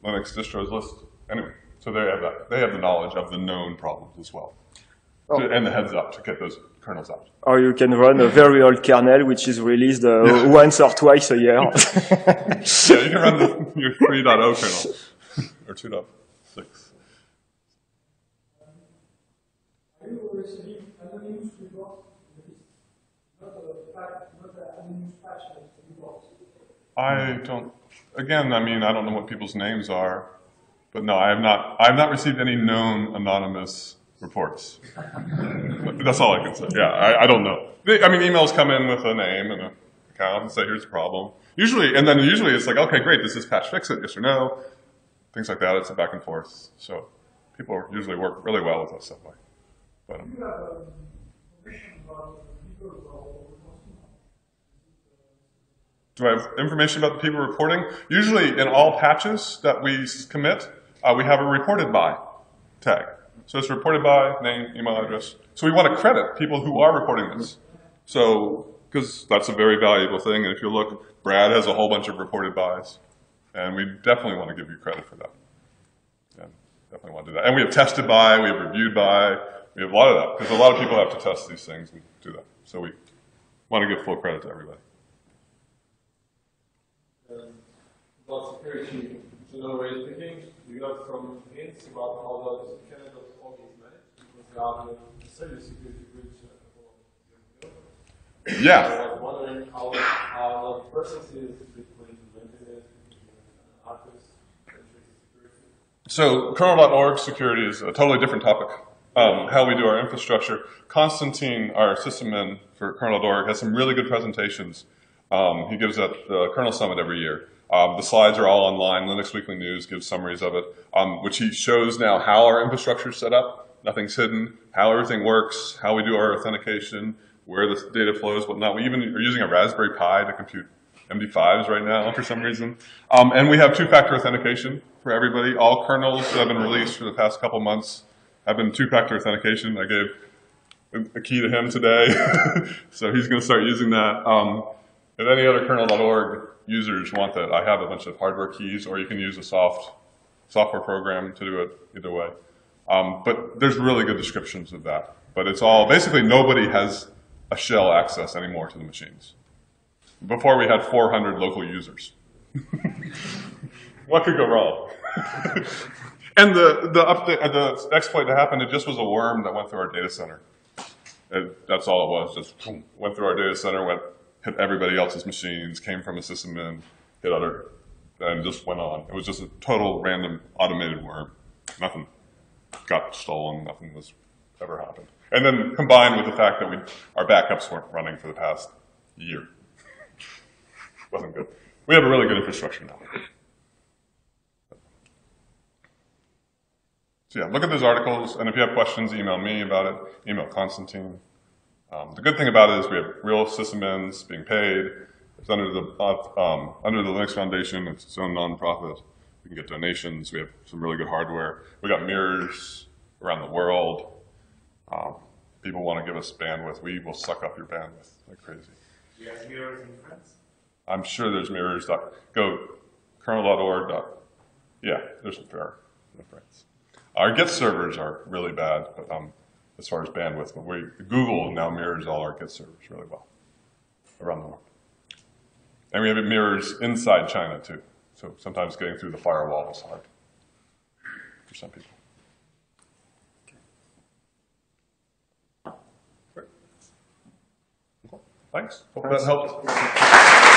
Linux distros list anyway. So they have that. They have the knowledge of the known problems as well. Oh. And the heads up to get those kernels out. Or you can run a very old kernel, which is released once or twice a year. Yeah, you can run your 3.0 kernel, or 2.6. I don't, again, I mean, I don't know what people's names are, but no, I have not received any known anonymous reports. That's all I can say. Yeah, I don't know. I mean, emails come in with a name and an account and say, here's the problem. Usually, and then usually it's like, okay, great, does this patch fix it, yes or no? Things like that, it's a back and forth. So people usually work really well with us that way. But, do I have information about the people reporting? Usually in all patches that we commit, we have a reported by tag. So it's reported by, name, email address. So we want to credit people who are reporting this. So, because that's a very valuable thing. And if you look, Brad has a whole bunch of reported bys. And we definitely want to give you credit for that. Yeah, definitely want to do that. And we have tested by, we have reviewed by. We have a lot of that. Because a lot of people have to test these things and do that. So we want to give full credit to everybody. About security, similar way of thinking. You got some hints about how well Canada all is managed, because they are the cybersecurity breach a couple of years ago. Yeah. So I was wondering how the process is between the artists and security. So kernel.org security is a totally different topic. How we do our infrastructure. Constantine, our system man for kernel.org, has some really good presentations. He gives at the Kernel Summit every year. The slides are all online. Linux Weekly News gives summaries of it, which he shows now how our infrastructure is set up. Nothing's hidden. How everything works. How we do our authentication. Where the data flows, whatnot. We even are using a Raspberry Pi to compute MD5s right now for some reason. And we have two-factor authentication for everybody. All kernels that have been released for the past couple months. I've been two-factor authentication. I gave a key to him today, so he's going to start using that. If any other kernel.org users want that, I have a bunch of hardware keys, or you can use a software program to do it either way. But there's really good descriptions of that. But it's all, basically nobody has a shell access anymore to the machines. Before we had 400 local users. What could go wrong? And the exploit that happened, it just was a worm that went through our data center. That's all it was, just went through our data center, hit everybody else's machines, came from a system in, hit other, and just went on. It was just a total random automated worm. Nothing got stolen, nothing was ever happened. And then combined with the fact that our backups weren't running for the past year. Wasn't good. We have a really good infrastructure now. Yeah, look at those articles, and if you have questions, email me about it, email Constantine. The good thing about it is we have real sysadmins being paid. It's under the Linux Foundation. It's its own nonprofit. We can get donations. We have some really good hardware. We got mirrors around the world. People want to give us bandwidth. We will suck up your bandwidth like crazy. Do you have mirrors in France? I'm sure there's mirrors. Go kernel.org. Yeah, there's some fair in France. Our Git servers are really bad as far as bandwidth, but Google now mirrors all our Git servers really well around the world. And we have it mirrors inside China too, so sometimes getting through the firewall is hard for some people. Okay. Great. Cool. Thanks. Hope that helped.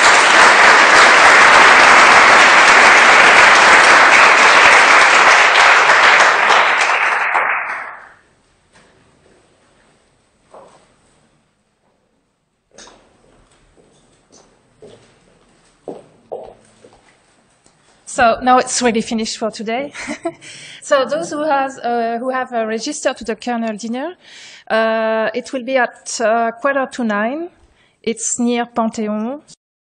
So now it's really finished for today. So those who have registered to the kernel dinner, it will be at 8:45. It's near Pantheon.